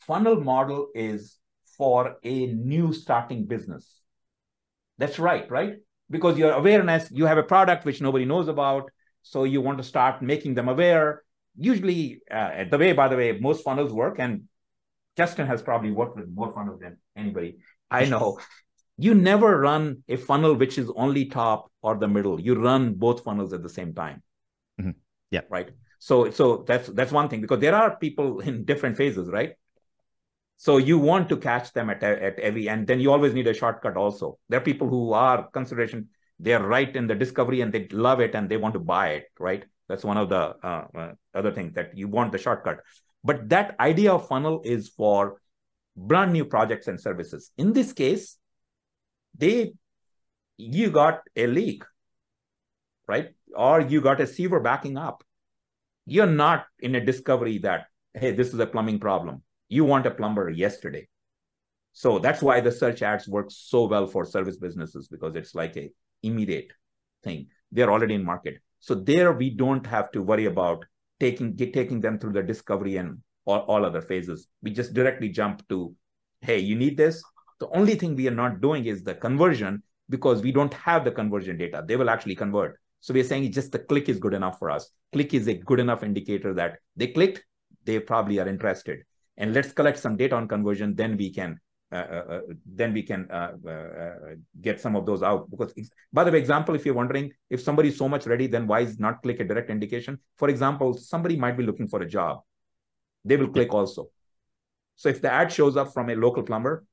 funnel model is for a new starting business. That's right, right? Because your awareness, you have a product which nobody knows about, so you want to start making them aware. Usually, by the way, most funnels work, and Justin has probably worked with more funnels than anybody I know. You never run a funnel which is only top or the middle. You run both funnels at the same time. Mm-hmm. Yeah. Right. So that's one thing, because there are people in different phases, right? So you want to catch them at every, and then you always need a shortcut also. There are people who are consideration, they're right in the discovery and they love it and they want to buy it, right? That's one of the other things, that you want the shortcut. But that idea of funnel is for brand new projects and services. In this case, you got a leak, right? Or you got a sewer backing up. You're not in a discovery that, hey, this is a plumbing problem. You want a plumber yesterday. So that's why the search ads work so well for service businesses, because it's like a immediate thing. They're already in market. So there we don't have to worry about taking them through the discovery and all other phases. We just directly jump to, hey, you need this? The only thing we are not doing is the conversion, because we don't have the conversion data. They will actually convert. So we're saying just the click is good enough for us. Click is a good enough indicator that they clicked, they probably are interested. And let's collect some data on conversion. Then we can get some of those out. Because, by the way, example, if you're wondering, if somebody's so much ready, then why is not click a direct indication? For example, somebody might be looking for a job. They will click also. So if the ad shows up from a local plumber,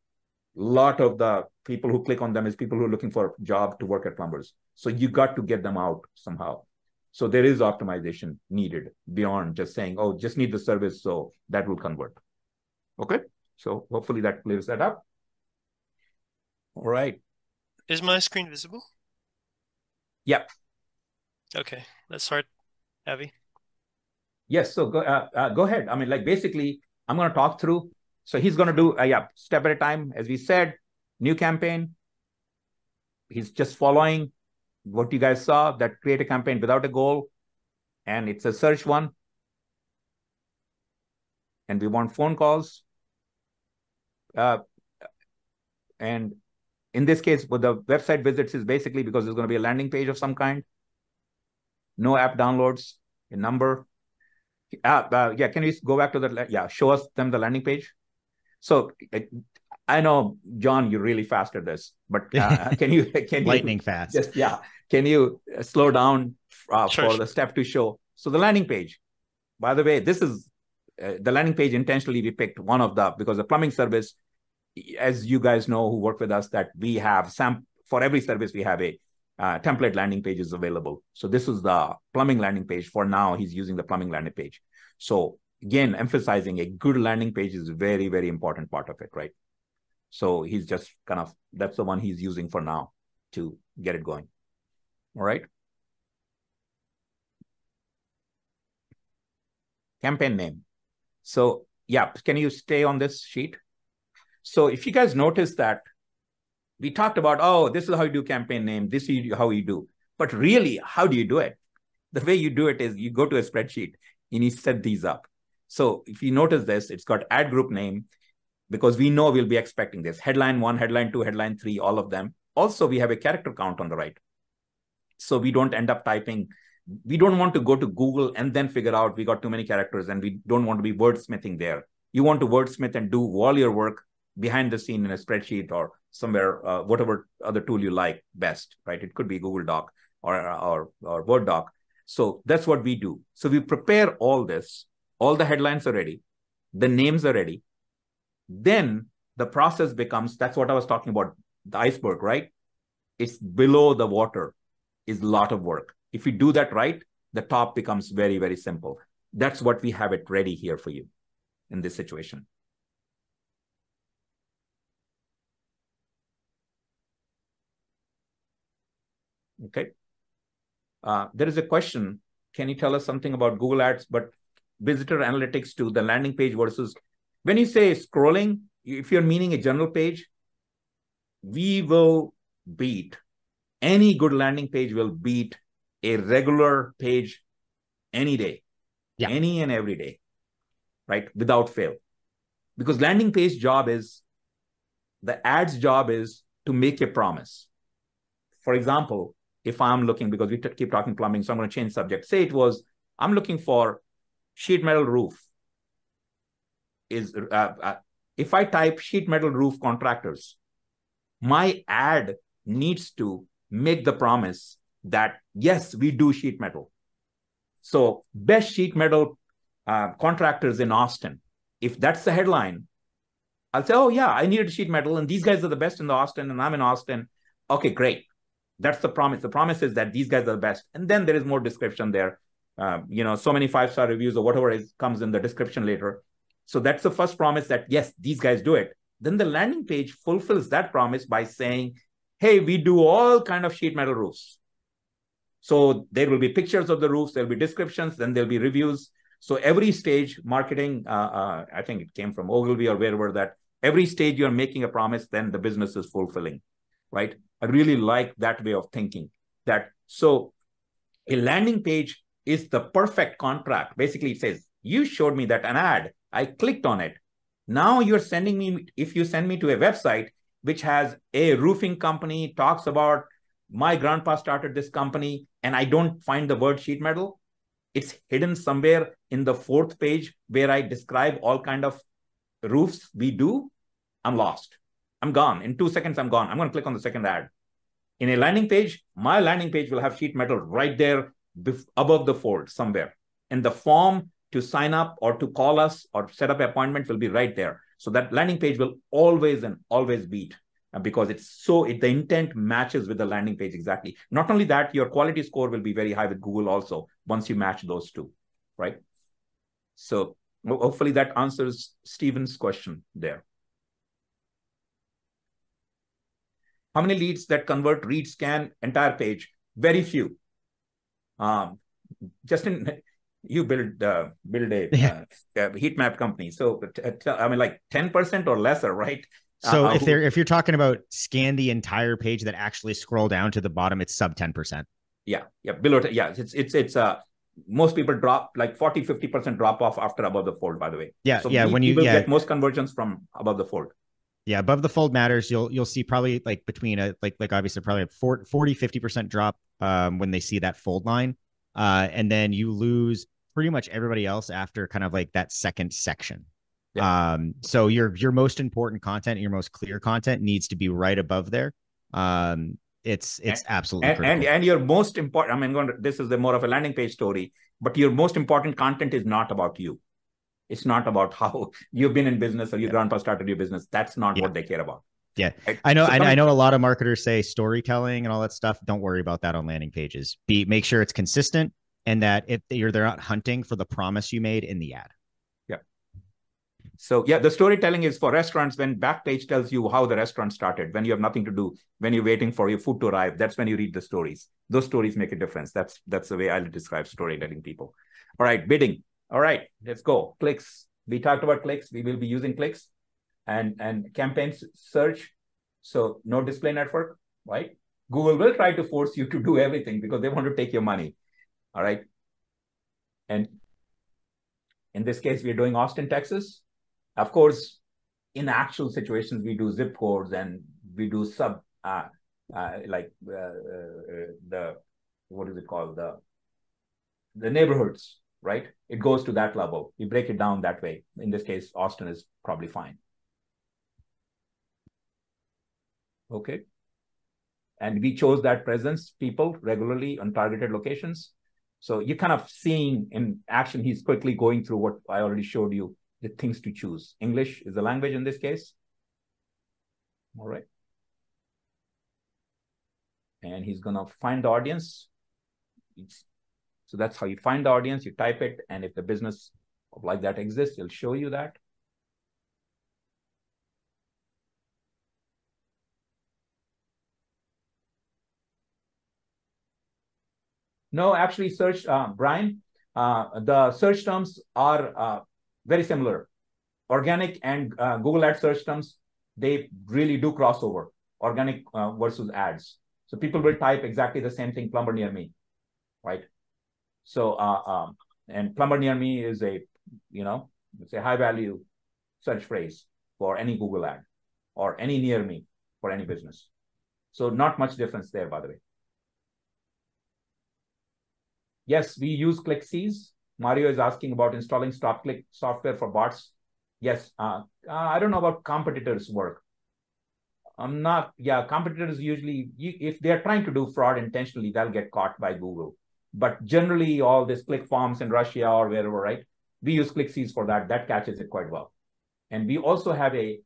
a lot of the people who click on them is people who are looking for a job to work at plumbers. So you got to get them out somehow. So there is optimization needed beyond just saying, oh, just need the service, so that will convert. Okay, so hopefully that clears that up. All right. Is my screen visible? Yep. Okay, let's start, Avi. Yes, so go ahead. I mean, like, basically, I'm going to talk through. So he's going to do step at a time, as we said, new campaign. He's just following what you guys saw, that create a campaign without a goal. And it's a search one. And we want phone calls. And in this case, with the website visits is basically because there's going to be a landing page of some kind. No app downloads, a number. Yeah, can we go back to that? Yeah, show us them the landing page. So I know, John, you're really fast at this, but can you lightning fast? Just, yeah. Can you slow down for the step to show? So the landing page, by the way, this is the landing page intentionally. We picked one of the, because the plumbing service, as you guys know, who work with us, that we have for every service, we have a template landing page is available. So this is the plumbing landing page. For now, he's using the plumbing landing page. So again, emphasizing a good landing page is a very, very important part of it, right? So he's just kind of, that's the one he's using for now to get it going. All right. Campaign name. So yeah, can you stay on this sheet? So if you guys notice that we talked about, oh, this is how you do campaign name, this is how you do. But really, how do you do it? The way you do it is you go to a spreadsheet and you set these up. So if you notice this, it's got ad group name. because we know we'll be expecting this. Headline 1, headline 2, headline 3, all of them. Also, we have a character count on the right. So we don't end up typing. We don't want to go to Google and then figure out we got too many characters and we don't want to be wordsmithing there. You want to wordsmith and do all your work behind the scene in a spreadsheet or somewhere, whatever other tool you like best, right? It could be Google Doc or Word Doc. So that's what we do. So we prepare all this, all the headlines are ready, the names are ready. Then the process becomes, that's what I was talking about, the iceberg, right? It's below the water is a lot of work. If you do that right, the top becomes very, very simple. That's what we have it ready here for you in this situation. Okay. There is a question. Can you tell us something about Google Ads, but visitor analytics to the landing page versus when you say scrolling, if you're meaning a general page, we will beat any good landing page will beat a regular page any day, yeah, any and every day, right? Without fail, because landing page job is, the ads job is to make a promise. For example, if I'm looking, because we keep talking plumbing, so I'm going to change subject. Say it was, I'm looking for sheet metal roof. Is if I type sheet metal roof contractors, my ad needs to make the promise that, yes, we do sheet metal. So best sheet metal contractors in Austin. If that's the headline, I'll say, oh, yeah, I needed sheet metal. And these guys are the best in the Austin and I'm in Austin. Okay, great. That's the promise. The promise is that these guys are the best. And then there is more description there. You know, so many 5-star reviews or whatever is, comes in the description later. So that's the first promise that, yes, these guys do it. Then the landing page fulfills that promise by saying, hey, we do all kind of sheet metal roofs. So there will be pictures of the roofs, there'll be descriptions, then there'll be reviews. So every stage marketing, I think it came from Ogilvy or wherever that, every stage you're making a promise, then the business is fulfilling, right? I really like that way of thinking that. So a landing page is the perfect contract. Basically it says, you showed me that an ad, I clicked on it. Now you're sending me, if you send me to a website, which has a roofing company, talks about my grandpa started this company, and I don't find the word sheet metal, it's hidden somewhere in the 4th page where I describe all kind of roofs we do, I'm lost. I'm gone. In 2 seconds, I'm gone. I'm going to click on the second ad. In a landing page, my landing page will have sheet metal right there above the fold somewhere. And the form to sign up or to call us or set up an appointment will be right there. So that landing page will always and always beat because it's so, the intent matches with the landing page exactly. Not only that, your quality score will be very high with Google also once you match those two, right? So hopefully that answers Stephen's question there. How many leads that convert, read, scan, entire page? Very few. Justin, you build a heat map company. So I mean, like 10% or lesser, right? So if you're talking about scan the entire page that actually scroll down to the bottom, it's sub 10%. Yeah, yeah, below. Yeah, it's most people drop like 40, 50% drop off after above the fold. By the way, yeah, so yeah, when you get most conversions from above the fold. Yeah, above the fold matters. You'll see probably like between a like obviously probably a 40, 50% drop when they see that fold line. And then you lose pretty much everybody else after kind of like that second section. Yeah. So your most important content, your most clear content needs to be right above there. It's absolutely critical. And your most important, I mean, this is the more of a landing page story, but your most important content is not about you. It's not about how you've been in business or your grandpa started your business. That's not what they care about. Yeah. I know a lot of marketers say storytelling and all that stuff. Don't worry about that on landing pages. Make sure it's consistent and that they're not hunting for the promise you made in the ad. Yeah. So yeah, the storytelling is for restaurants when Backpage tells you how the restaurant started, when you have nothing to do, when you're waiting for your food to arrive, that's when you read the stories. Those stories make a difference. That's the way I'll describe storytelling people. All right, bidding. All right, let's go. Clicks. We talked about clicks. We will be using clicks and campaign search. So no display network, right? Google will try to force you to do everything because they want to take your money. All right. And in this case, we're doing Austin, Texas. Of course, in actual situations, we do zip codes and we do the neighborhoods, right? It goes to that level. You break it down that way. In this case, Austin is probably fine. Okay. And we chose that presence, people regularly on targeted locations. So you're kind of seeing in action, he's quickly going through what I already showed you, the things to choose. English is the language in this case. All right. And he's going to find the audience. So that's how you find the audience. You type it. And if the business like that exists, it'll show you that. No, actually search, Brian, the search terms are very similar. Organic and Google Ads search terms, they really do cross over, organic versus ads. So people will type exactly the same thing, plumber near me, right? So, and plumber near me is a, you know, it's a high value search phrase for any Google ad or any near me for any business. So not much difference there, by the way. Yes, we use ClickCease. Mario is asking about installing stop-click software for bots. Yes, I don't know about competitors' work. I'm not, yeah, competitors usually, if they're trying to do fraud intentionally, they'll get caught by Google. But generally, all these click farms in Russia or wherever, right? We use ClickCease for that. That catches it quite well. And we also have a,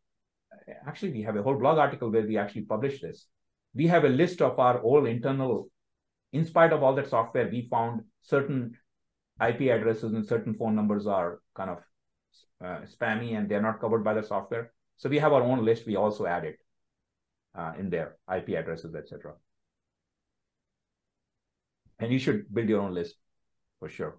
actually, we have a whole blog article where we actually publish this. We have a list of our old internal. In spite of all that software, we found certain IP addresses and certain phone numbers are kind of spammy and they're not covered by the software. So we have our own list. We also add it in there, IP addresses, etc. And you should build your own list for sure.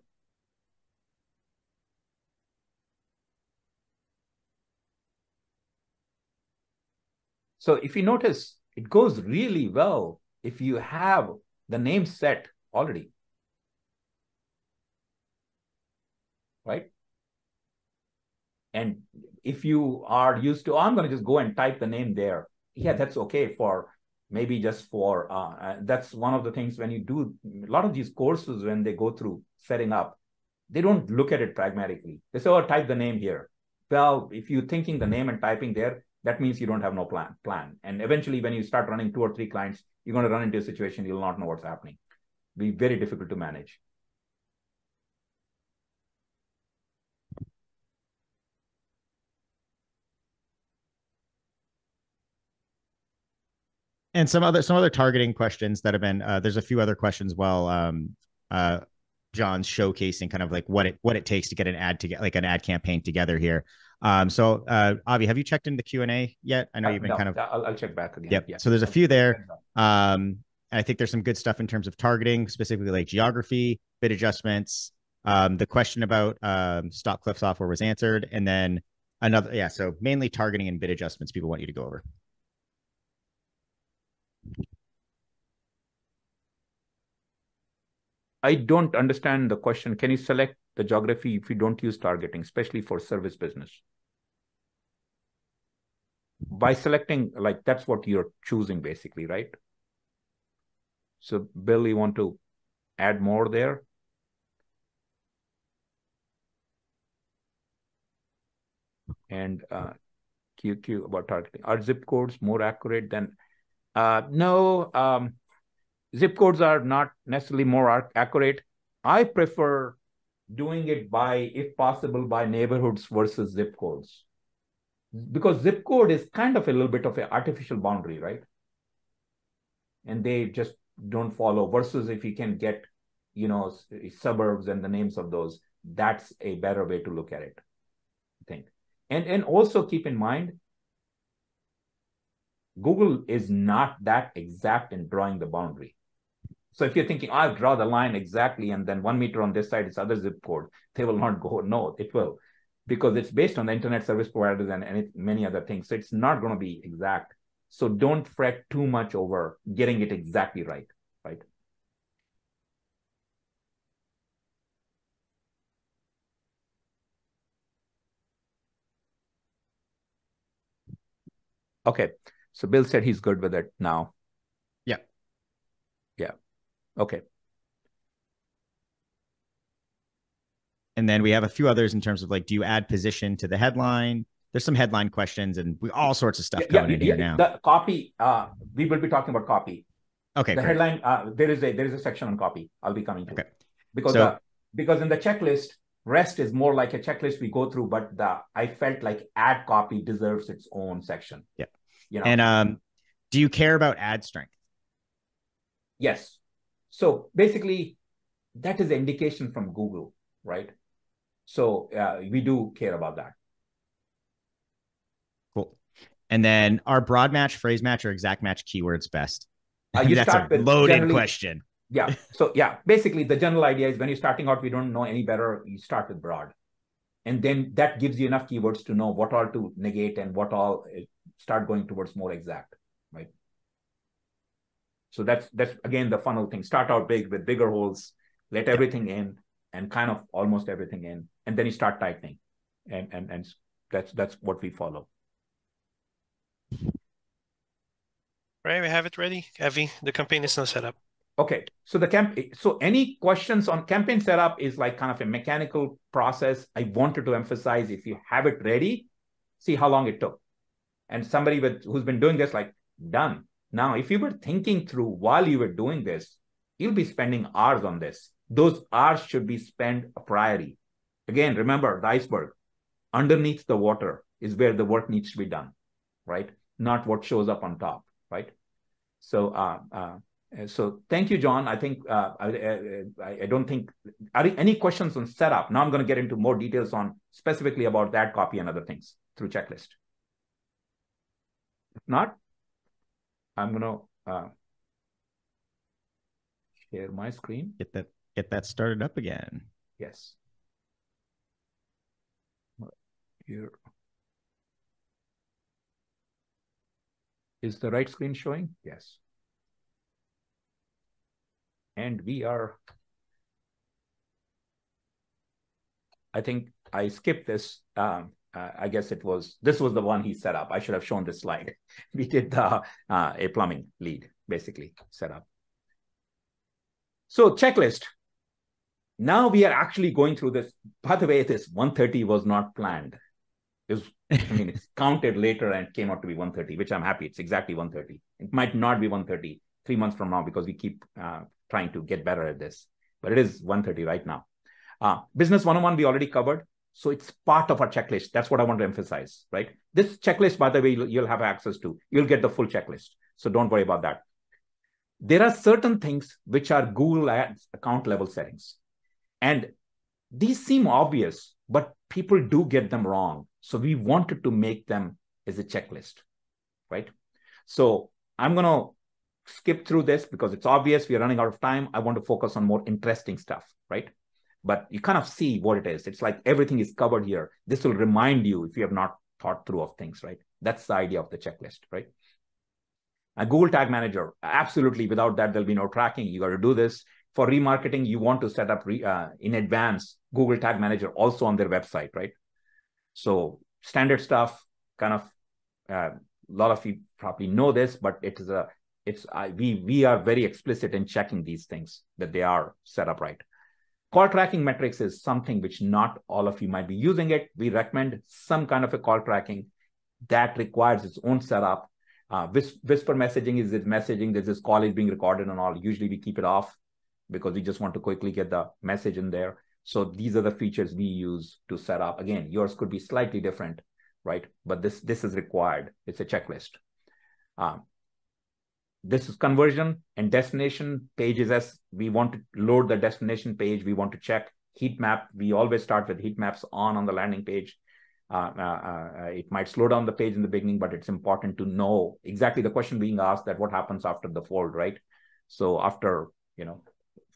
So if you notice, it goes really well if you have the name set already, right? And if you are used to, oh, I'm going to just go and type the name there. Yeah, that's okay for maybe just for, that's one of the things when you do a lot of these courses, when they go through setting up, they don't look at it pragmatically. They say, oh, type the name here. Well, if you're thinking the name and typing there, that means you don't have no plan. And eventually when you start running 2 or 3 clients, you're going to run into a situation you'll not know what's happening. It'll be very difficult to manage. And some other targeting questions that have been there's a few other questions while John's showcasing kind of like what it takes to get an ad to get like an ad campaign together here. Avi, have you checked in the Q&A yet? I know you've been no, kind of, I'll check back again. Yep. Yeah. So there's a few there. I think there's some good stuff in terms of targeting, specifically like geography, bid adjustments. The question about, stop-click software was answered, and then another, yeah. So mainly targeting and bid adjustments people want you to go over. I don't understand the question. Can you select the geography if you don't use targeting, especially for service business? By selecting, like, that's what you're choosing basically, right? So Bill, you want to add more there? And QQ about targeting. Are zip codes more accurate than? No. Zip codes are not necessarily more accurate. I prefer doing it by, if possible, by neighborhoods versus zip codes. Because zip code is kind of a little bit of an artificial boundary, right? And they just don't follow. Versus if you can get, you know, suburbs and the names of those, that's a better way to look at it, I think. And also keep in mind, Google is not that exact in drawing the boundary. So if you're thinking, I'll draw the line exactly, and then 1 meter on this side is other zip code, they will not go. No, it will, because it's based on the internet service providers and many other things. So it's not going to be exact. So don't fret too much over getting it exactly right, right? Okay. So Bill said he's good with it now. Yeah. Yeah. Okay. And then we have a few others in terms of like, do you add position to the headline? There's some headline questions and all sorts of stuff going in here now. The copy, we will be talking about copy. Okay. The headline, there is a section on copy. I'll be coming to it. Because in the checklist, rest is more like a checklist we go through, but I felt like ad copy deserves its own section. Yeah. You know? And do you care about ad strength? Yes. So basically, that is an indication from Google, right? So we do care about that. Cool. And then are broad match, phrase match, or exact match keywords best? That's a loaded question. Yeah. So yeah, basically the general idea is when you're starting out, we don't know any better. You start with broad. And then that gives you enough keywords to know what all to negate and what all start going towards more exact, right? So that's again, the funnel thing. Start out big with bigger holes, let everything in and kind of almost everything in. And then you start tightening and that's what we follow. All right, we have it ready. Avi, the campaign is now set up. Okay, so so any questions on campaign setup is like kind of a mechanical process. I wanted to emphasize if you have it ready, see how long it took. And somebody who's been doing this, like, done. Now, if you were thinking through while you were doing this, you'll be spending hours on this. Those hours should be spent a priori. Again, remember the iceberg. Underneath the water is where the work needs to be done, right? Not what shows up on top, right? So, so thank you, John. I think I don't think any questions on setup. Now I'm going to get into more details on specifically about that copy and other things through checklist. If not, I'm going to share my screen. Get that started up again. Yes. Here is the right screen showing. Yes. And we are, I think I skipped this. I guess this was the one he set up. I should have shown this slide. We did a plumbing lead, basically, set up. So checklist. Now we are actually going through this. By the way, this 130 was not planned. It's counted later and came out to be 130, which I'm happy. It's exactly 130. It might not be 130 3 months from now because we keep trying to get better at this, but it is 130 right now. Business 101, we already covered. So it's part of our checklist. That's what I want to emphasize, right? This checklist, by the way, you'll have access to. You'll get the full checklist. So don't worry about that. There are certain things which are Google Ads account level settings. And these seem obvious, but people do get them wrong. So we wanted to make them as a checklist, right? So I'm going to skip through this because it's obvious we're running out of time. I want to focus on more interesting stuff, right? But you kind of see what it is. It's like everything is covered here. This will remind you if you have not thought through of things, right? That's the idea of the checklist, right? A Google Tag Manager, absolutely. Without that, there'll be no tracking. You got to do this. For remarketing, you want to set up in advance Google Tag Manager also on their website, right? So standard stuff, kind of, a lot of you probably know this, but it is a, we are very explicit in checking these things that they are set up right. Call tracking metrics is something which not all of you might be using it. We recommend some kind of a call tracking that requires its own setup. Whisper messaging is this messaging that this call is being recorded and all. Usually we keep it off because we just want to quickly get the message in there. So these are the features we use to set up. Again, yours could be slightly different, right? But this is required. It's a checklist. This is conversion and destination pages. As we want to load the destination page, we want to check heat map. We always start with heat maps on the landing page. It might slow down the page in the beginning, but it's important to know exactly the question being asked, that what happens after the fold, right? So after,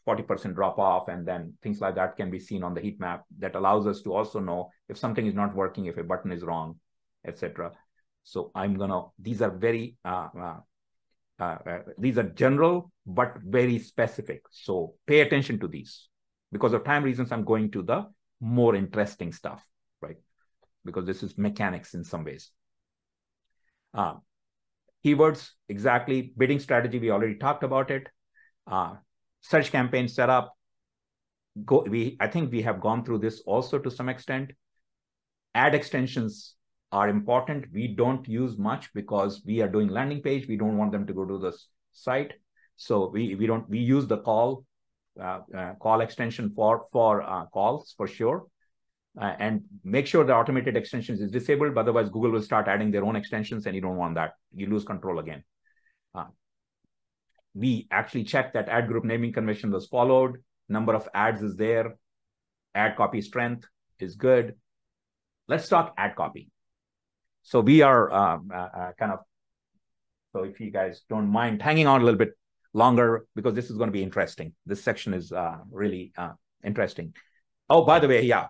40% drop off and then things like that can be seen on the heat map. That allows us to also know if something is not working, if a button is wrong, etc. So these are very, these are general, but very specific. So pay attention to these. Because of time reasons, I'm going to the more interesting stuff, right? Because this is mechanics in some ways. Keywords, exactly. Bidding strategy, we already talked about it. Search campaign setup. I think we have gone through this also to some extent. Ad extensions are important. We don't use much because we are doing landing page. We don't want them to go to the site. So we use the call extension for calls for sure. And make sure the automated extensions is disabled. Otherwise, Google will start adding their own extensions and you don't want that. You lose control again. We actually checked that ad group naming convention was followed. Number of ads is there. Ad copy strength is good. Let's talk ad copy. So we are so if you guys don't mind hanging on a little bit longer, because this is going to be interesting. This section is really interesting. Oh, by the way, yeah.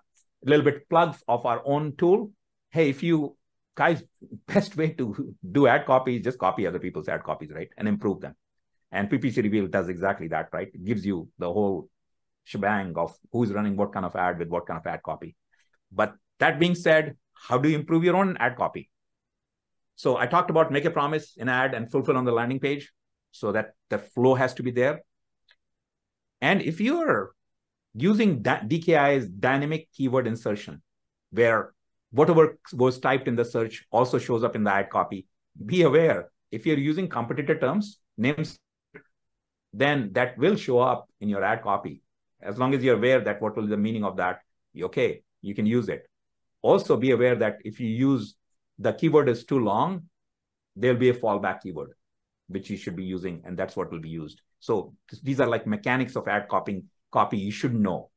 A little bit plug of our own tool. Hey, if you guys, best way to do ad copy is just copy other people's ad copies, right? And improve them. And PPC Reveal does exactly that, right? It gives you the whole shebang of who's running what kind of ad with what kind of ad copy. But that being said, how do you improve your own ad copy? So I talked about make a promise in ad and fulfill on the landing page, so that the flow has to be there. And if you're using DKI's dynamic keyword insertion, where whatever was typed in the search also shows up in the ad copy. Be aware, if you're using competitor terms, names, then that will show up in your ad copy. As long as you're aware that what will be the meaning of that, okay, you can use it. Also be aware that if you use the keyword is too long, there'll be a fallback keyword, which you should be using, and that's what will be used. So these are like mechanics of ad copy you should know.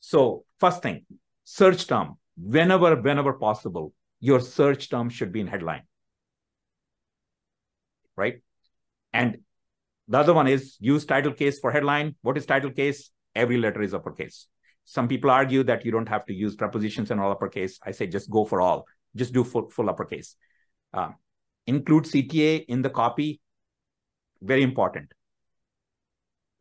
So first thing, search term, whenever possible, your search term should be in headline, right? And the other one is use title case for headline. What is title case? Every letter is uppercase. Some people argue that you don't have to use prepositions and all uppercase. I say just go for all, just do full uppercase. Include CTA in the copy, very important.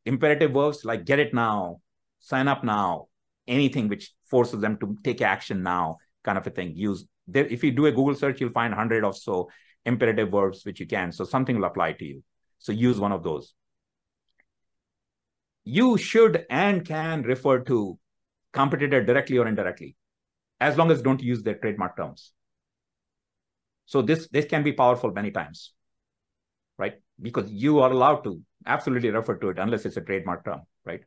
Imperative verbs like get it now, sign up now, anything which forces them to take action now, kind of a thing. Use there, if you do a Google search, you'll find 100 or so imperative verbs which you can. So something will apply to you. So use one of those. You should and can refer to competitor directly or indirectly, as long as don't use their trademark terms. So this can be powerful many times, right? Because you are allowed to absolutely refer to it unless it's a trademark term, right?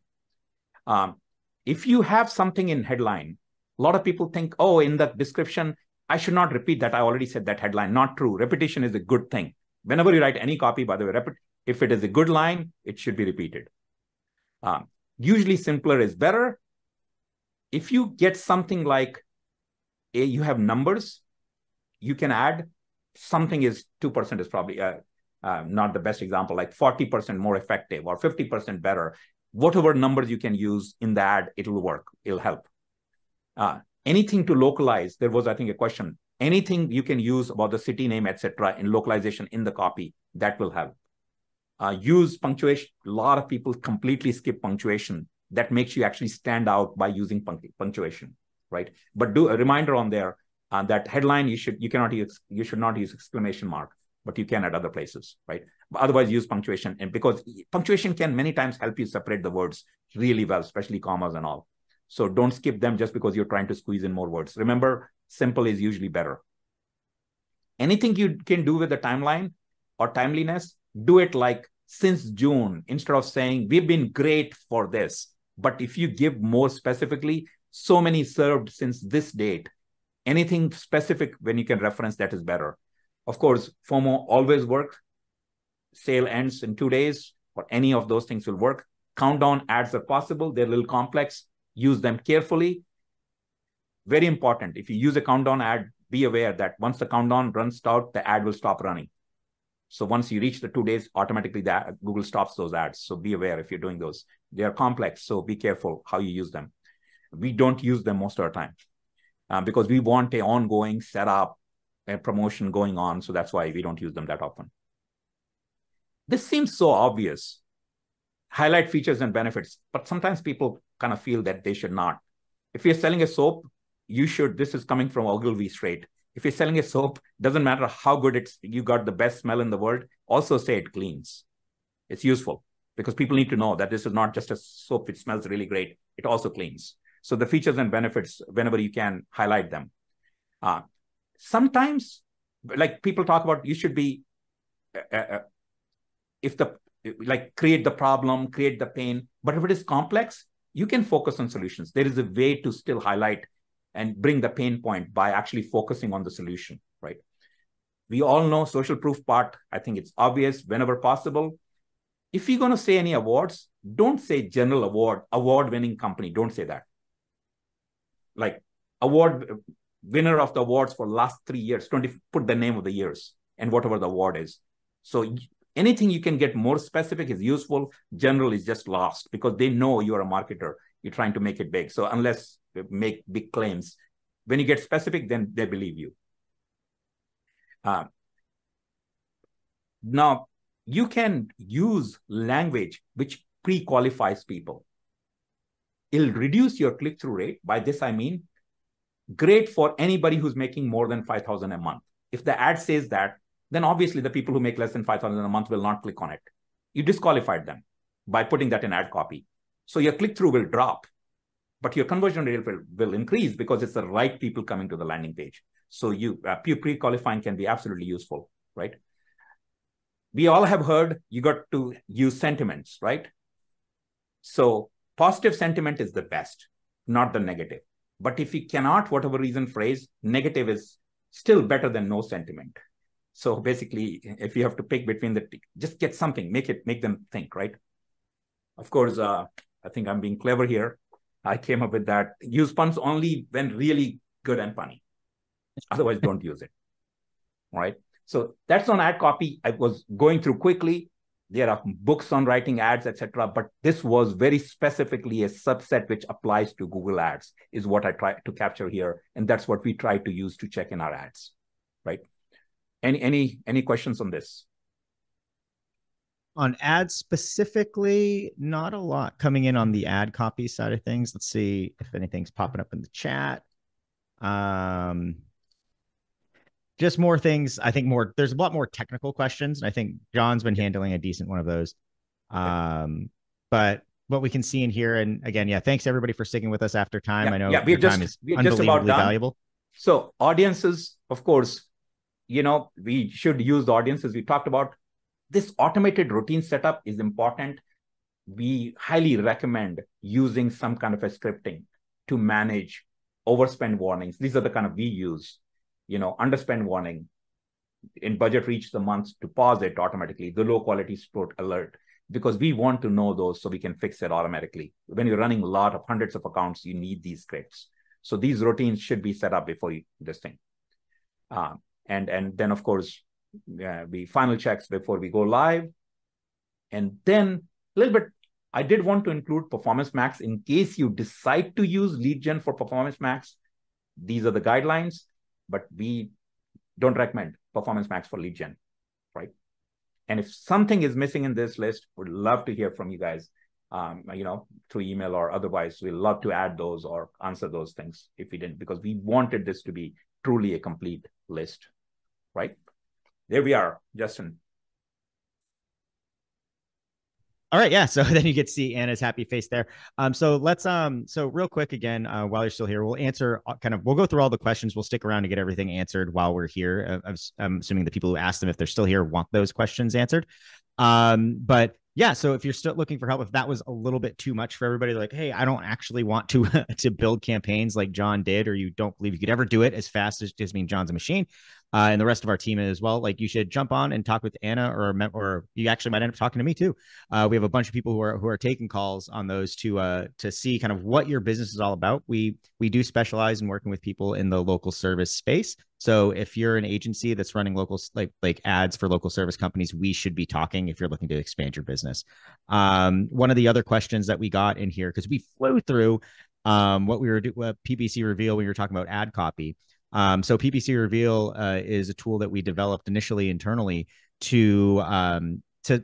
If you have something in headline, a lot of people think, oh, in the description, I should not repeat that. I already said that headline. Not true. Repetition is a good thing. Whenever you write any copy, by the way, if it is a good line, it should be repeated. Usually simpler is better. If you get something like, you have numbers, you can add something is 2% is probably... not the best example, like 40% more effective or 50% better. Whatever numbers you can use in the ad, it'll work. It'll help. Anything to localize. There was, I think, a question. Anything you can use about the city name, etc., in localization in the copy, that will help. Use punctuation. A lot of people completely skip punctuation. That makes you actually stand out by using punctuation, right? But do a reminder on there that headline you should not use exclamation mark. But you can at other places, right? But otherwise use punctuation, and because punctuation can many times help you separate the words really well, especially commas and all. So don't skip them just because you're trying to squeeze in more words. Remember, simple is usually better. Anything you can do with the timeline or timeliness, do it like since June, instead of saying we've been great for this. But if you give more specifically, so many served since this date, anything specific when you can reference that is better. Of course, FOMO always works. Sale ends in 2 days, or any of those things will work. Countdown ads are possible. They're a little complex. Use them carefully. Very important. If you use a countdown ad, be aware that once the countdown runs out, the ad will stop running. So once you reach the 2 days, automatically Google stops those ads. So be aware if you're doing those. They are complex, so be careful how you use them. We don't use them most of the time because we want an ongoing setup, a promotion going on, so that's why we don't use them that often. This seems so obvious. Highlight features and benefits, but sometimes people kind of feel that they should not. If you're selling a soap, you should, this is coming from Ogilvy straight. If you're selling a soap, doesn't matter how good it's, you got the best smell in the world, also say it cleans. It's useful because people need to know that this is not just a soap, it smells really great. It also cleans. So the features and benefits, whenever you can, highlight them. Sometimes, like people talk about, you should be, create the problem, create the pain. But if it is complex, you can focus on solutions. There is a way to still highlight and bring the pain point by actually focusing on the solution, right? We all know social proof part. I think it's obvious whenever possible. If you're going to say any awards, don't say general award, award-winning company. Don't say that. Like award winner of the awards for last 3 years. Don't put the name of the years and whatever the award is. So anything you can get more specific is useful. General is just lost because they know you're a marketer. You're trying to make it big. So unless you make big claims, when you get specific, then they believe you. Now, you can use language which pre-qualifies people. It'll reduce your click-through rate. By this, I mean, great for anybody who's making more than 5,000 a month. If the ad says that, then obviously the people who make less than 5,000 a month will not click on it. You disqualified them by putting that in ad copy. So your click-through will drop, but your conversion rate will increase because it's the right people coming to the landing page. So you pre-qualifying can be absolutely useful, right? We all have heard you got to use sentiments, right? So positive sentiment is the best, not the negative. But if you cannot, whatever reason, phrase, negative is still better than no sentiment. So basically, if you have to pick between the two, just get something, make them think, right? Of course, I think I'm being clever here. I came up with that. Use puns only when really good and funny. Otherwise, don't use it, all right? So that's on ad copy. I was going through quickly. There are books on writing ads, etc. But this was very specifically a subset which applies to Google Ads is what I tried to capture here. And that's what we try to use to check in our ads, right? Any questions on this? On ads specifically, not a lot coming in on the ad copy side of things. Let's see if anything's popping up in the chat. Just more things. I think more, there's a lot more technical questions. And I think John's been handling a decent one of those. But what we can see in here, and again, yeah, thanks everybody for sticking with us after time. I know your time is unbelievably valuable. So audiences, of course, you know, we should use the audiences we talked about. This automated routine setup is important. We highly recommend using some kind of a scripting to manage overspend warnings. These are the kind of we use. You know, underspend warning, in budget reach the months to pause it automatically, the low quality sport alert, because we want to know those so we can fix it automatically. When you're running a lot of hundreds of accounts, you need these scripts. So these routines should be set up before you, this thing. And then of course, we final checks before we go live. And then a little bit, I did want to include Performance Max in case you decide to use lead gen for Performance Max. These are the guidelines. But we don't recommend Performance Max for lead gen, right? And if something is missing in this list, we'd love to hear from you guys, you know, through email or otherwise. We'd love to add those or answer those things if we didn't, because we wanted this to be truly a complete list, right? There we are, Justin. All right. Yeah. So then you get to see Anna's happy face there. So let's, so real quick again, while you're still here, we'll answer kind of, we'll go through all the questions. We'll stick around to get everything answered while we're here. I'm assuming the people who asked them, if they're still here, want those questions answered. But yeah, so if you're still looking for help, if that was a little bit too much for everybody, like, hey, I don't actually want to, to build campaigns like John did, or you don't believe you could ever do it as fast as just mean John's a machine. And the rest of our team as well. Like, you should jump on and talk with Anna, or you actually might end up talking to me too. We have a bunch of people who are taking calls on those to see kind of what your business is all about. We do specialize in working with people in the local service space. So if you're an agency that's running local like ads for local service companies, we should be talking if you're looking to expand your business. One of the other questions that we got in here, because we flew through what we were doing, PPC Reveal, we were talking about ad copy. So PPC Reveal is a tool that we developed initially internally to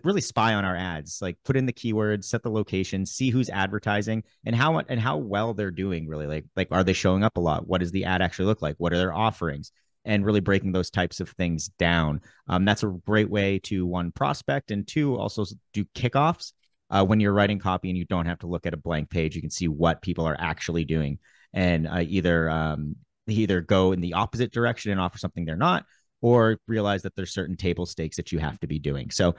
really spy on our ads, like put in the keywords, set the location, see who's advertising and how well they're doing really. Like are they showing up a lot? What does the ad actually look like? What are their offerings? and really breaking those types of things down. That's a great way to, one, prospect, and two, also do kickoffs. When you're writing copy and you don't have to look at a blank page, you can see what people are actually doing, and either go in the opposite direction and offer something they're not, or realize that there's certain table stakes that you have to be doing. So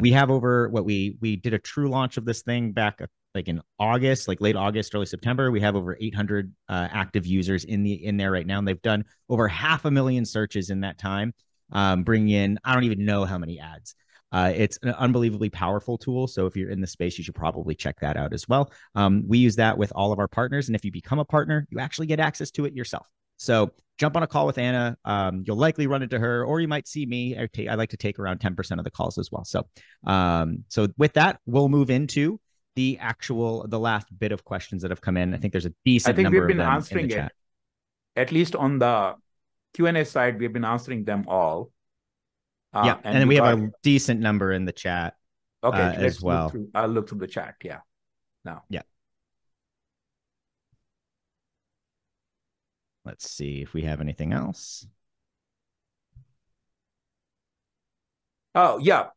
we have over what we did a true launch of this thing back like in August, like late August, early September. We have over 800 active users in there right now, and they've done over 500,000 searches in that time, bringing in, I don't even know how many ads. It's an unbelievably powerful tool. So if you're in the space, you should probably check that out as well. We use that with all of our partners. And if you become a partner, you actually get access to it yourself. So jump on a call with Anna. You'll likely run into her, or you might see me. I like to take around 10% of the calls as well. So, so with that, we'll move into the actual, the last bit of questions that have come in. I think there's a decent number of them in the chat. I think we've been answering it, at least on the Q&A side, we've been answering them all. Yeah, and then we have a decent number in the chat. Okay, as well. I'll look through the chat. Yeah, now. Yeah. Let's see if we have anything else. Oh, yeah.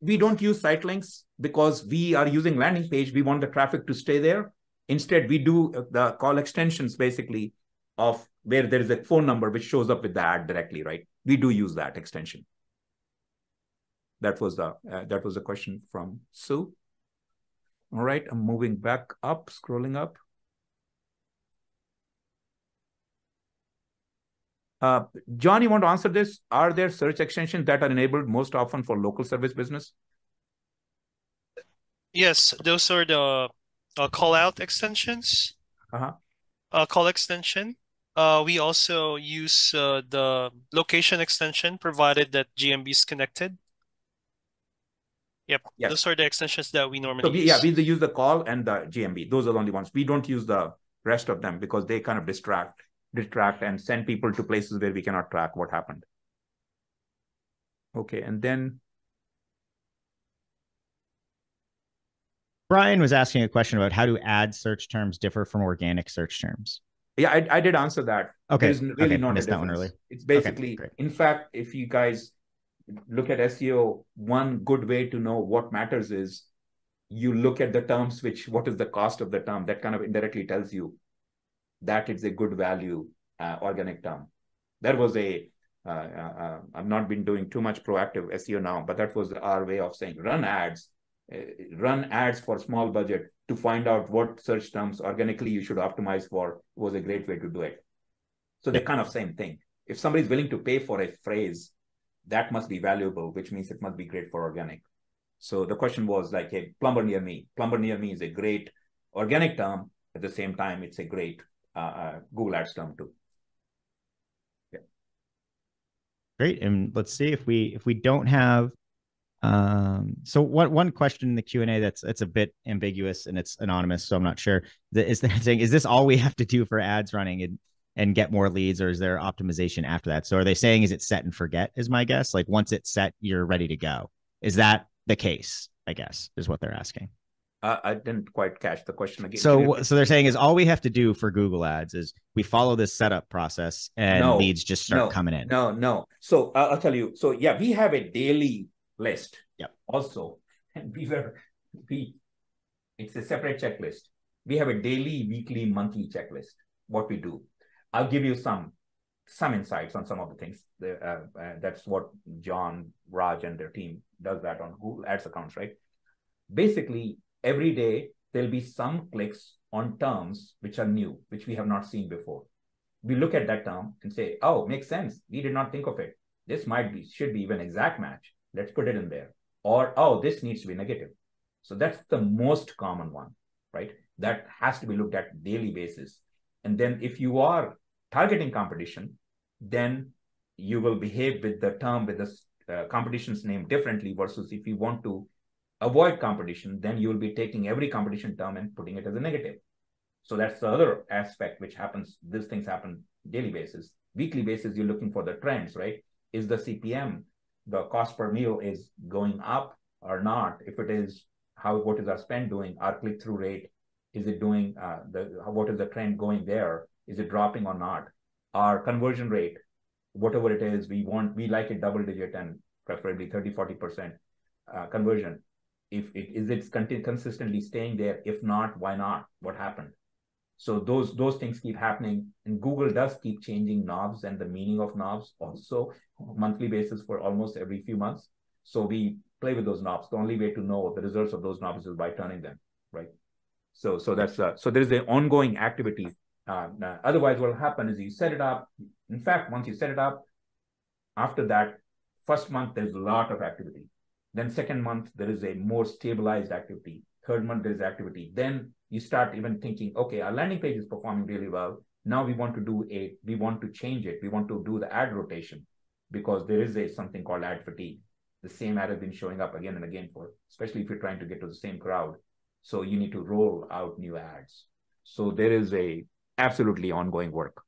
We don't use site links because we are using landing page. We want the traffic to stay there. Instead, we do the call extensions, basically, of where there is a phone number which shows up with the ad directly, right? We do use that extension. That was the question from Sue. All right, I'm moving back up, scrolling up. John, you want to answer this? Are there search extensions that are enabled most often for local service business? Yes, those are the call out extensions. Call extension. We also use the location extension, provided that GMB is connected. Yep. Yes. Those are the extensions that we normally use. Yeah, we use the call and the GMB. Those are the only ones. We don't use the rest of them because they kind of distract and send people to places where we cannot track what happened. Okay, and then Brian was asking a question about how do ad search terms differ from organic search terms? Yeah, I did answer that. Okay, there's really not missed that one earlier. It's basically, in fact, if you guys look at SEO, one good way to know what matters is you look at the terms, what is the cost of the term? That kind of indirectly tells you that it's a good value organic term. That was a, I've not been doing too much proactive SEO now, but that was our way of saying run ads for small budget to find out what search terms organically you should optimize for was a great way to do it. So they're kind of same thing. If somebody's willing to pay for a phrase, that must be valuable, which means it must be great for organic. So the question was like, hey, plumber near me. Plumber near me is a great organic term. At the same time, it's a great Google Ads term too. Yeah. Great. And let's see if we don't have, so what one question in the Q&A that's a bit ambiguous and it's anonymous, so I'm not sure. Is this all we have to do for ads running and get more leads, or is there optimization after that? So are they saying, is it set and forget, is my guess? Like once it's set, you're ready to go. Is that the case, I guess, is what they're asking. I didn't quite catch the question again. So they're saying is all we have to do for Google Ads is we follow this setup process and leads just start coming in. No. So I'll tell you. So yeah, we have a daily list. Yep. Also, and it's a separate checklist. We have a daily, weekly, monthly checklist. What we do. I'll give you some insights on some of the things. That's what John, Raj, and their team does that on Google Ads accounts, right? Basically, every day, there'll be some clicks on terms which are new, which we have not seen before. We look at that term and say, oh, makes sense. We did not think of it. This should be even exact match. Let's put it in there. Or, oh, this needs to be negative. So that's the most common one, right? That has to be looked at daily basis. And then if you are targeting competition, then you will behave with the term, with the competition's name differently versus if you want to avoid competition, then you will be taking every competition term and putting it as a negative. So that's the other aspect which happens. These things happen daily basis. Weekly basis, you're looking for the trends, right? Is the CPM, the cost per meal, is going up or not? If it is, what is our spend doing? Our click-through rate, is it doing, what is the trend going there? Is it dropping or not? Our conversion rate, whatever it is, we want, we like it double digit and preferably 30-40% conversion. If it is, it's consistently staying there. If not, why not? What happened? So those things keep happening, and Google does keep changing knobs and the meaning of knobs also monthly basis for almost every few months. So we play with those knobs. The only way to know the results of those knobs is by turning them, right? So that's so there's an ongoing activity. Otherwise, what will happen is you set it up. In fact, once you set it up, after that first month, there's a lot of activity. Then second month, there is a more stabilized activity. Third month, there's activity. Then you start even thinking, okay, our landing page is performing really well. Now we want to change it. We want to do the ad rotation, because there is a something called ad fatigue. The same ad has been showing up again and again for, especially if you're trying to get to the same crowd. So you need to roll out new ads. So there is a absolutely ongoing work.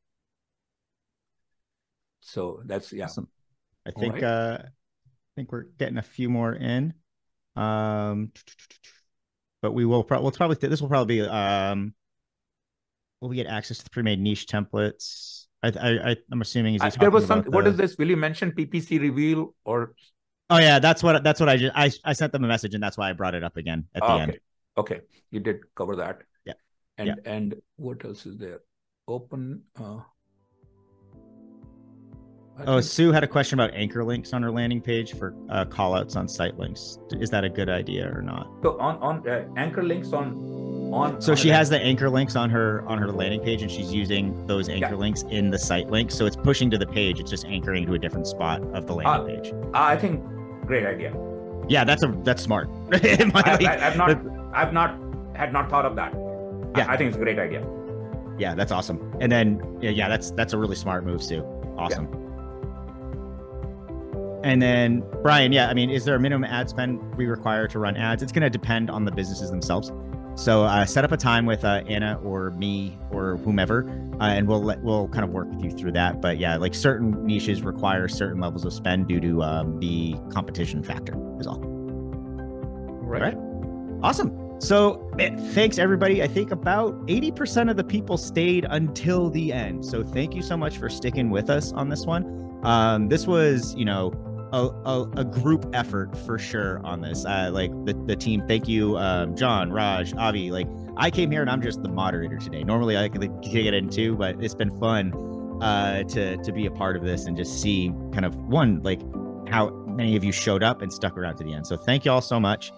So that's, yeah. Awesome. I think, right. I think we're getting a few more in. But we will probably, this will probably be, will we get access to the pre-made niche templates? I'm assuming is there was some, what is this? Will you mention PPC reveal or? Oh yeah, that's what I sent them a message, and that's why I brought it up again at the end. Okay. You did cover that. Yeah. And, yeah. And what else is there? Open. Oh, Sue had a question about anchor links on her landing page for callouts on site links. Is that a good idea or not? So on anchor links on. So she has the anchor links on her landing page, and she's using those anchor links in the site links. So it's pushing to the page. It's just anchoring to a different spot of the landing page. I think great idea. Yeah, that's smart. I had not thought of that. Yeah, I think it's a great idea. Yeah, that's awesome. And then yeah, that's a really smart move, Sue. Awesome. Yeah. And then Brian, yeah, I mean, is there a minimum ad spend we require to run ads? It's going to depend on the businesses themselves. So set up a time with Anna or me or whomever, and we'll kind of work with you through that. But yeah, like certain niches require certain levels of spend due to the competition factor is all. Right. Awesome. So thanks everybody. I think about 80% of the people stayed until the end. So thank you so much for sticking with us on this one. This was, you know, a group effort for sure on this. Like the team, thank you, John, Raj, Avi. Like I came here and I'm just the moderator today. Normally I could get in too, but it's been fun to be a part of this and just see kind of like how many of you showed up and stuck around to the end. So thank you all so much.